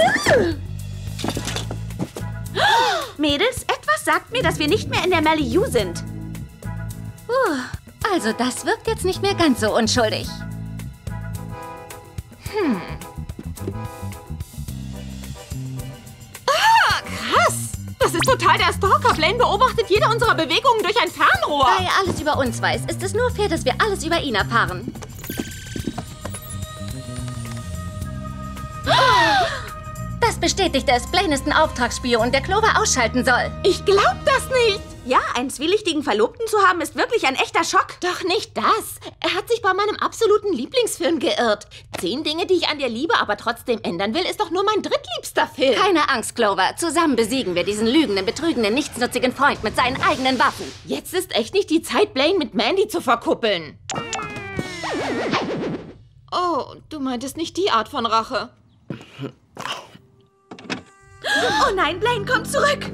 Mädels, etwas sagt mir, dass wir nicht mehr in der Mali-U sind. Uh, also das wirkt jetzt nicht mehr ganz so unschuldig. Hm. Ah, krass! Das ist total der Stalker. Blaine beobachtet jede unserer Bewegungen durch ein Fernrohr. Da er alles über uns weiß, ist es nur fair, dass wir alles über ihn erfahren. Ah! Das bestätigt es. Blaine ist ein Auftragsspion, der Clover ausschalten soll. Ich glaub das nicht. Ja, einen zwielichtigen Verlobten zu haben, ist wirklich ein echter Schock. Doch nicht das. Er hat sich bei meinem absoluten Lieblingsfilm geirrt. Zehn Dinge, die ich an dir liebe, aber trotzdem ändern will, ist doch nur mein drittliebster Film. Keine Angst, Clover. Zusammen besiegen wir diesen lügenden, betrügenden, nichtsnutzigen Freund mit seinen eigenen Waffen. Jetzt ist echt nicht die Zeit, Blaine mit Mandy zu verkuppeln. Oh, du meintest nicht die Art von Rache. Oh nein, Blaine, komm zurück!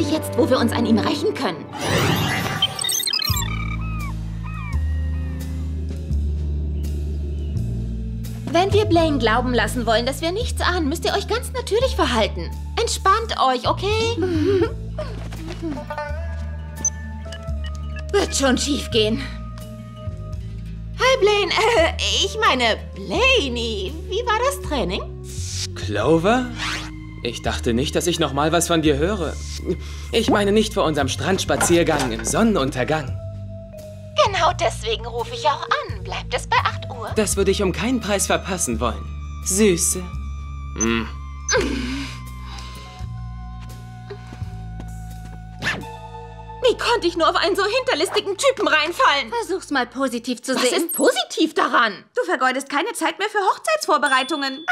ich jetzt, wo wir uns an ihm rächen können. Wenn wir Blaine glauben lassen wollen, dass wir nichts ahnen, müsst ihr euch ganz natürlich verhalten. Entspannt euch, okay? Wird schon schief gehen. Hi, Blaine. Äh, ich meine, Blaney, wie war das Training? Clover? Ich dachte nicht, dass ich noch mal was von dir höre. Ich meine nicht vor unserem Strandspaziergang im Sonnenuntergang. Genau deswegen rufe ich auch an. Bleibt es bei acht Uhr? Das würde ich um keinen Preis verpassen wollen. Süße. Mm. Wie konnte ich nur auf einen so hinterlistigen Typen reinfallen? Versuch's mal positiv zu sehen. Was ist positiv daran? Du vergeudest keine Zeit mehr für Hochzeitsvorbereitungen.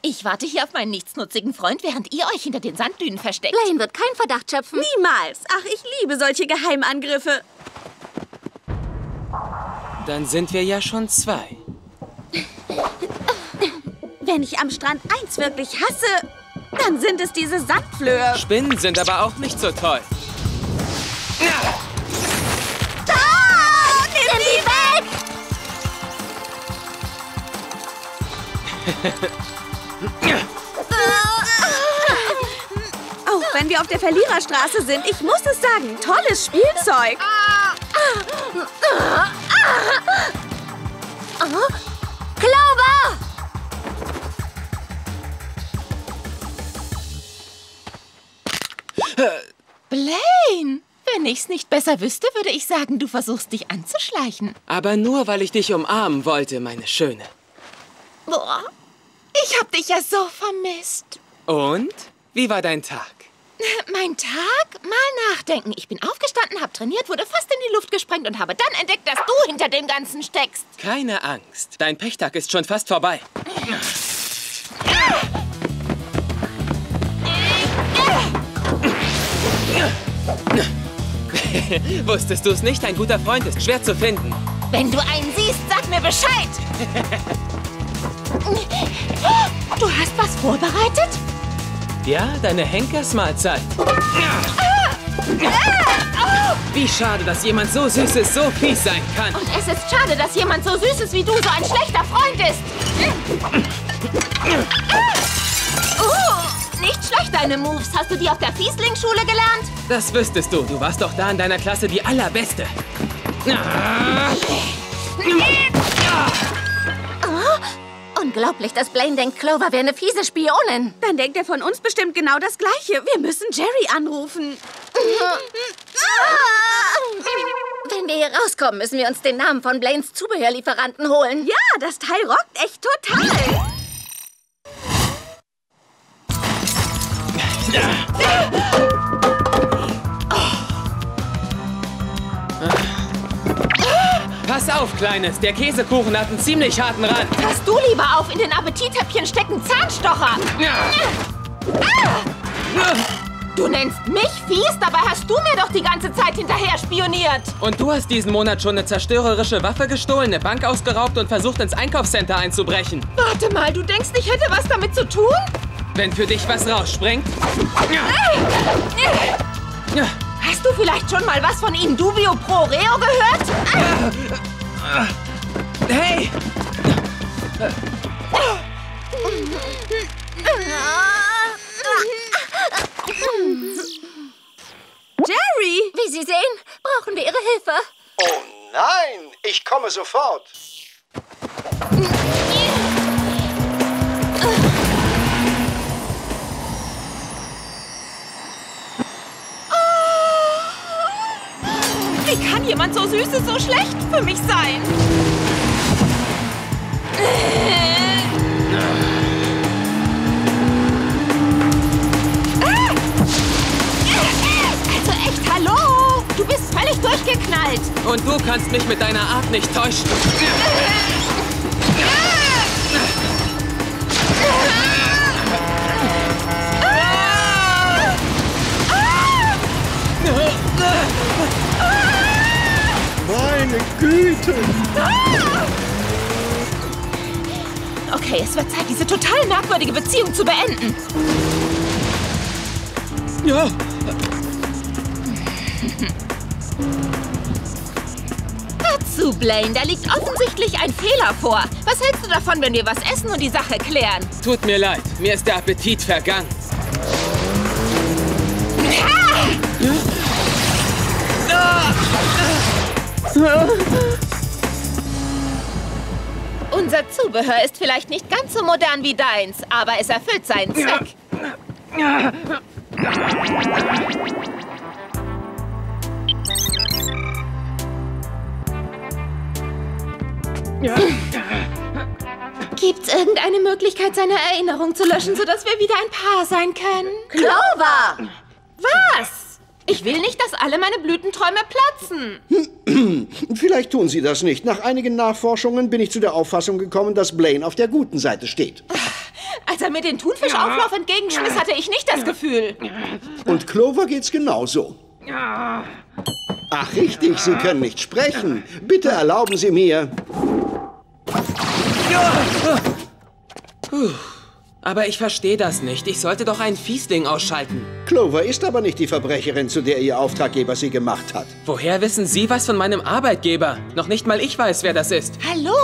Ich warte hier auf meinen nichtsnutzigen Freund, während ihr euch hinter den Sanddünen versteckt. Blaine wird keinen Verdacht schöpfen. Niemals. Ach, ich liebe solche Geheimangriffe. Dann sind wir ja schon zwei. Wenn ich am Strand eins wirklich hasse, dann sind es diese Sandflöhe. Spinnen sind aber auch nicht so toll. Ah, nimm die weg! Auch wenn wir auf der Verliererstraße sind, ich muss es sagen, tolles Spielzeug. Clover! Blaine! Wenn ich's nicht besser wüsste, würde ich sagen, du versuchst dich anzuschleichen. Aber nur, weil ich dich umarmen wollte, meine Schöne. Boah, ich hab dich ja so vermisst. Und? Wie war dein Tag? Mein Tag? Mal nachdenken. Ich bin aufgestanden, habe trainiert, wurde fast in die Luft gesprengt und habe dann entdeckt, dass du hinter dem Ganzen steckst. Keine Angst. Dein Pechtag ist schon fast vorbei. Wusstest du es nicht? Ein guter Freund ist schwer zu finden. Wenn du einen siehst, sag mir Bescheid. Du hast was vorbereitet? Ja, deine Henkersmahlzeit. Wie schade, dass jemand so Süßes so fies sein kann. Und es ist schade, dass jemand so Süßes wie du so ein schlechter Freund ist. Uh, nicht schlecht, deine Moves. Hast du die auf der Fiesling-Schule gelernt? Das wüsstest du. Du warst doch da in deiner Klasse die allerbeste. Unglaublich, dass Blaine denkt, Clover wäre eine fiese Spionin. Dann denkt er von uns bestimmt genau das Gleiche. Wir müssen Jerry anrufen. Wenn wir hier rauskommen, müssen wir uns den Namen von Blaines Zubehörlieferanten holen. Ja, das Teil rockt echt total. Pass auf, Kleines. Der Käsekuchen hat einen ziemlich harten Rand. Pass du lieber auf. In den Appetithäppchen stecken Zahnstocher. Ja. Ah. Ja. Du nennst mich fies, dabei hast du mir doch die ganze Zeit hinterher spioniert. Und du hast diesen Monat schon eine zerstörerische Waffe gestohlen, eine Bank ausgeraubt und versucht, ins Einkaufscenter einzubrechen. Warte mal, du denkst, ich hätte was damit zu tun? Wenn für dich was rausspringt. Ja. Ah. Ja. Hast du vielleicht schon mal was von Indubio Pro Reo gehört? Hey! Jerry! Wie Sie sehen, brauchen wir Ihre Hilfe. Oh nein! Ich komme sofort. Wie kann jemand so Süßes so schlecht für mich sein? Also echt, hallo! Du bist völlig durchgeknallt. Und du kannst mich mit deiner Art nicht täuschen. Güte! Ah! Okay, es wird Zeit, diese total merkwürdige Beziehung zu beenden. Ja. Dazu, Blaine, da liegt offensichtlich ein Fehler vor. Was hältst du davon, wenn wir was essen und die Sache klären? Tut mir leid, mir ist der Appetit vergangen. Ah! Ja? Unser Zubehör ist vielleicht nicht ganz so modern wie deins, aber es erfüllt seinen Zweck. Gibt's irgendeine Möglichkeit, seine Erinnerung zu löschen, sodass wir wieder ein Paar sein können? Clover! Was? Ich will nicht, dass alle meine Blütenträume platzen. Vielleicht tun sie das nicht. Nach einigen Nachforschungen bin ich zu der Auffassung gekommen, dass Blaine auf der guten Seite steht. Als er mir den Thunfischauflauf entgegenschmiss, hatte ich nicht das Gefühl. Und Clover geht's genauso. Ach richtig, Sie können nicht sprechen. Bitte erlauben Sie mir... Puh. Aber ich verstehe das nicht. Ich sollte doch einen Fiesling ausschalten. Clover ist aber nicht die Verbrecherin, zu der Ihr Auftraggeber Sie gemacht hat. Woher wissen Sie was von meinem Arbeitgeber? Noch nicht mal ich weiß, wer das ist. Hallo?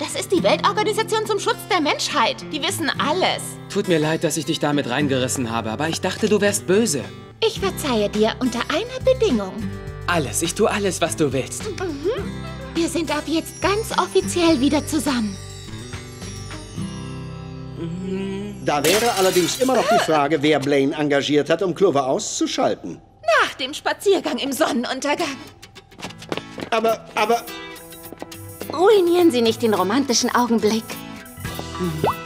Das ist die Weltorganisation zum Schutz der Menschheit. Die wissen alles. Tut mir leid, dass ich dich damit reingerissen habe, aber ich dachte, du wärst böse. Ich verzeihe dir unter einer Bedingung. Alles. Ich tue alles, was du willst. Mhm. Wir sind ab jetzt ganz offiziell wieder zusammen. Da wäre allerdings immer noch die Frage, wer Blaine engagiert hat, um Clover auszuschalten. Nach dem Spaziergang im Sonnenuntergang. Aber, aber... Ruinieren Sie nicht den romantischen Augenblick. Hm.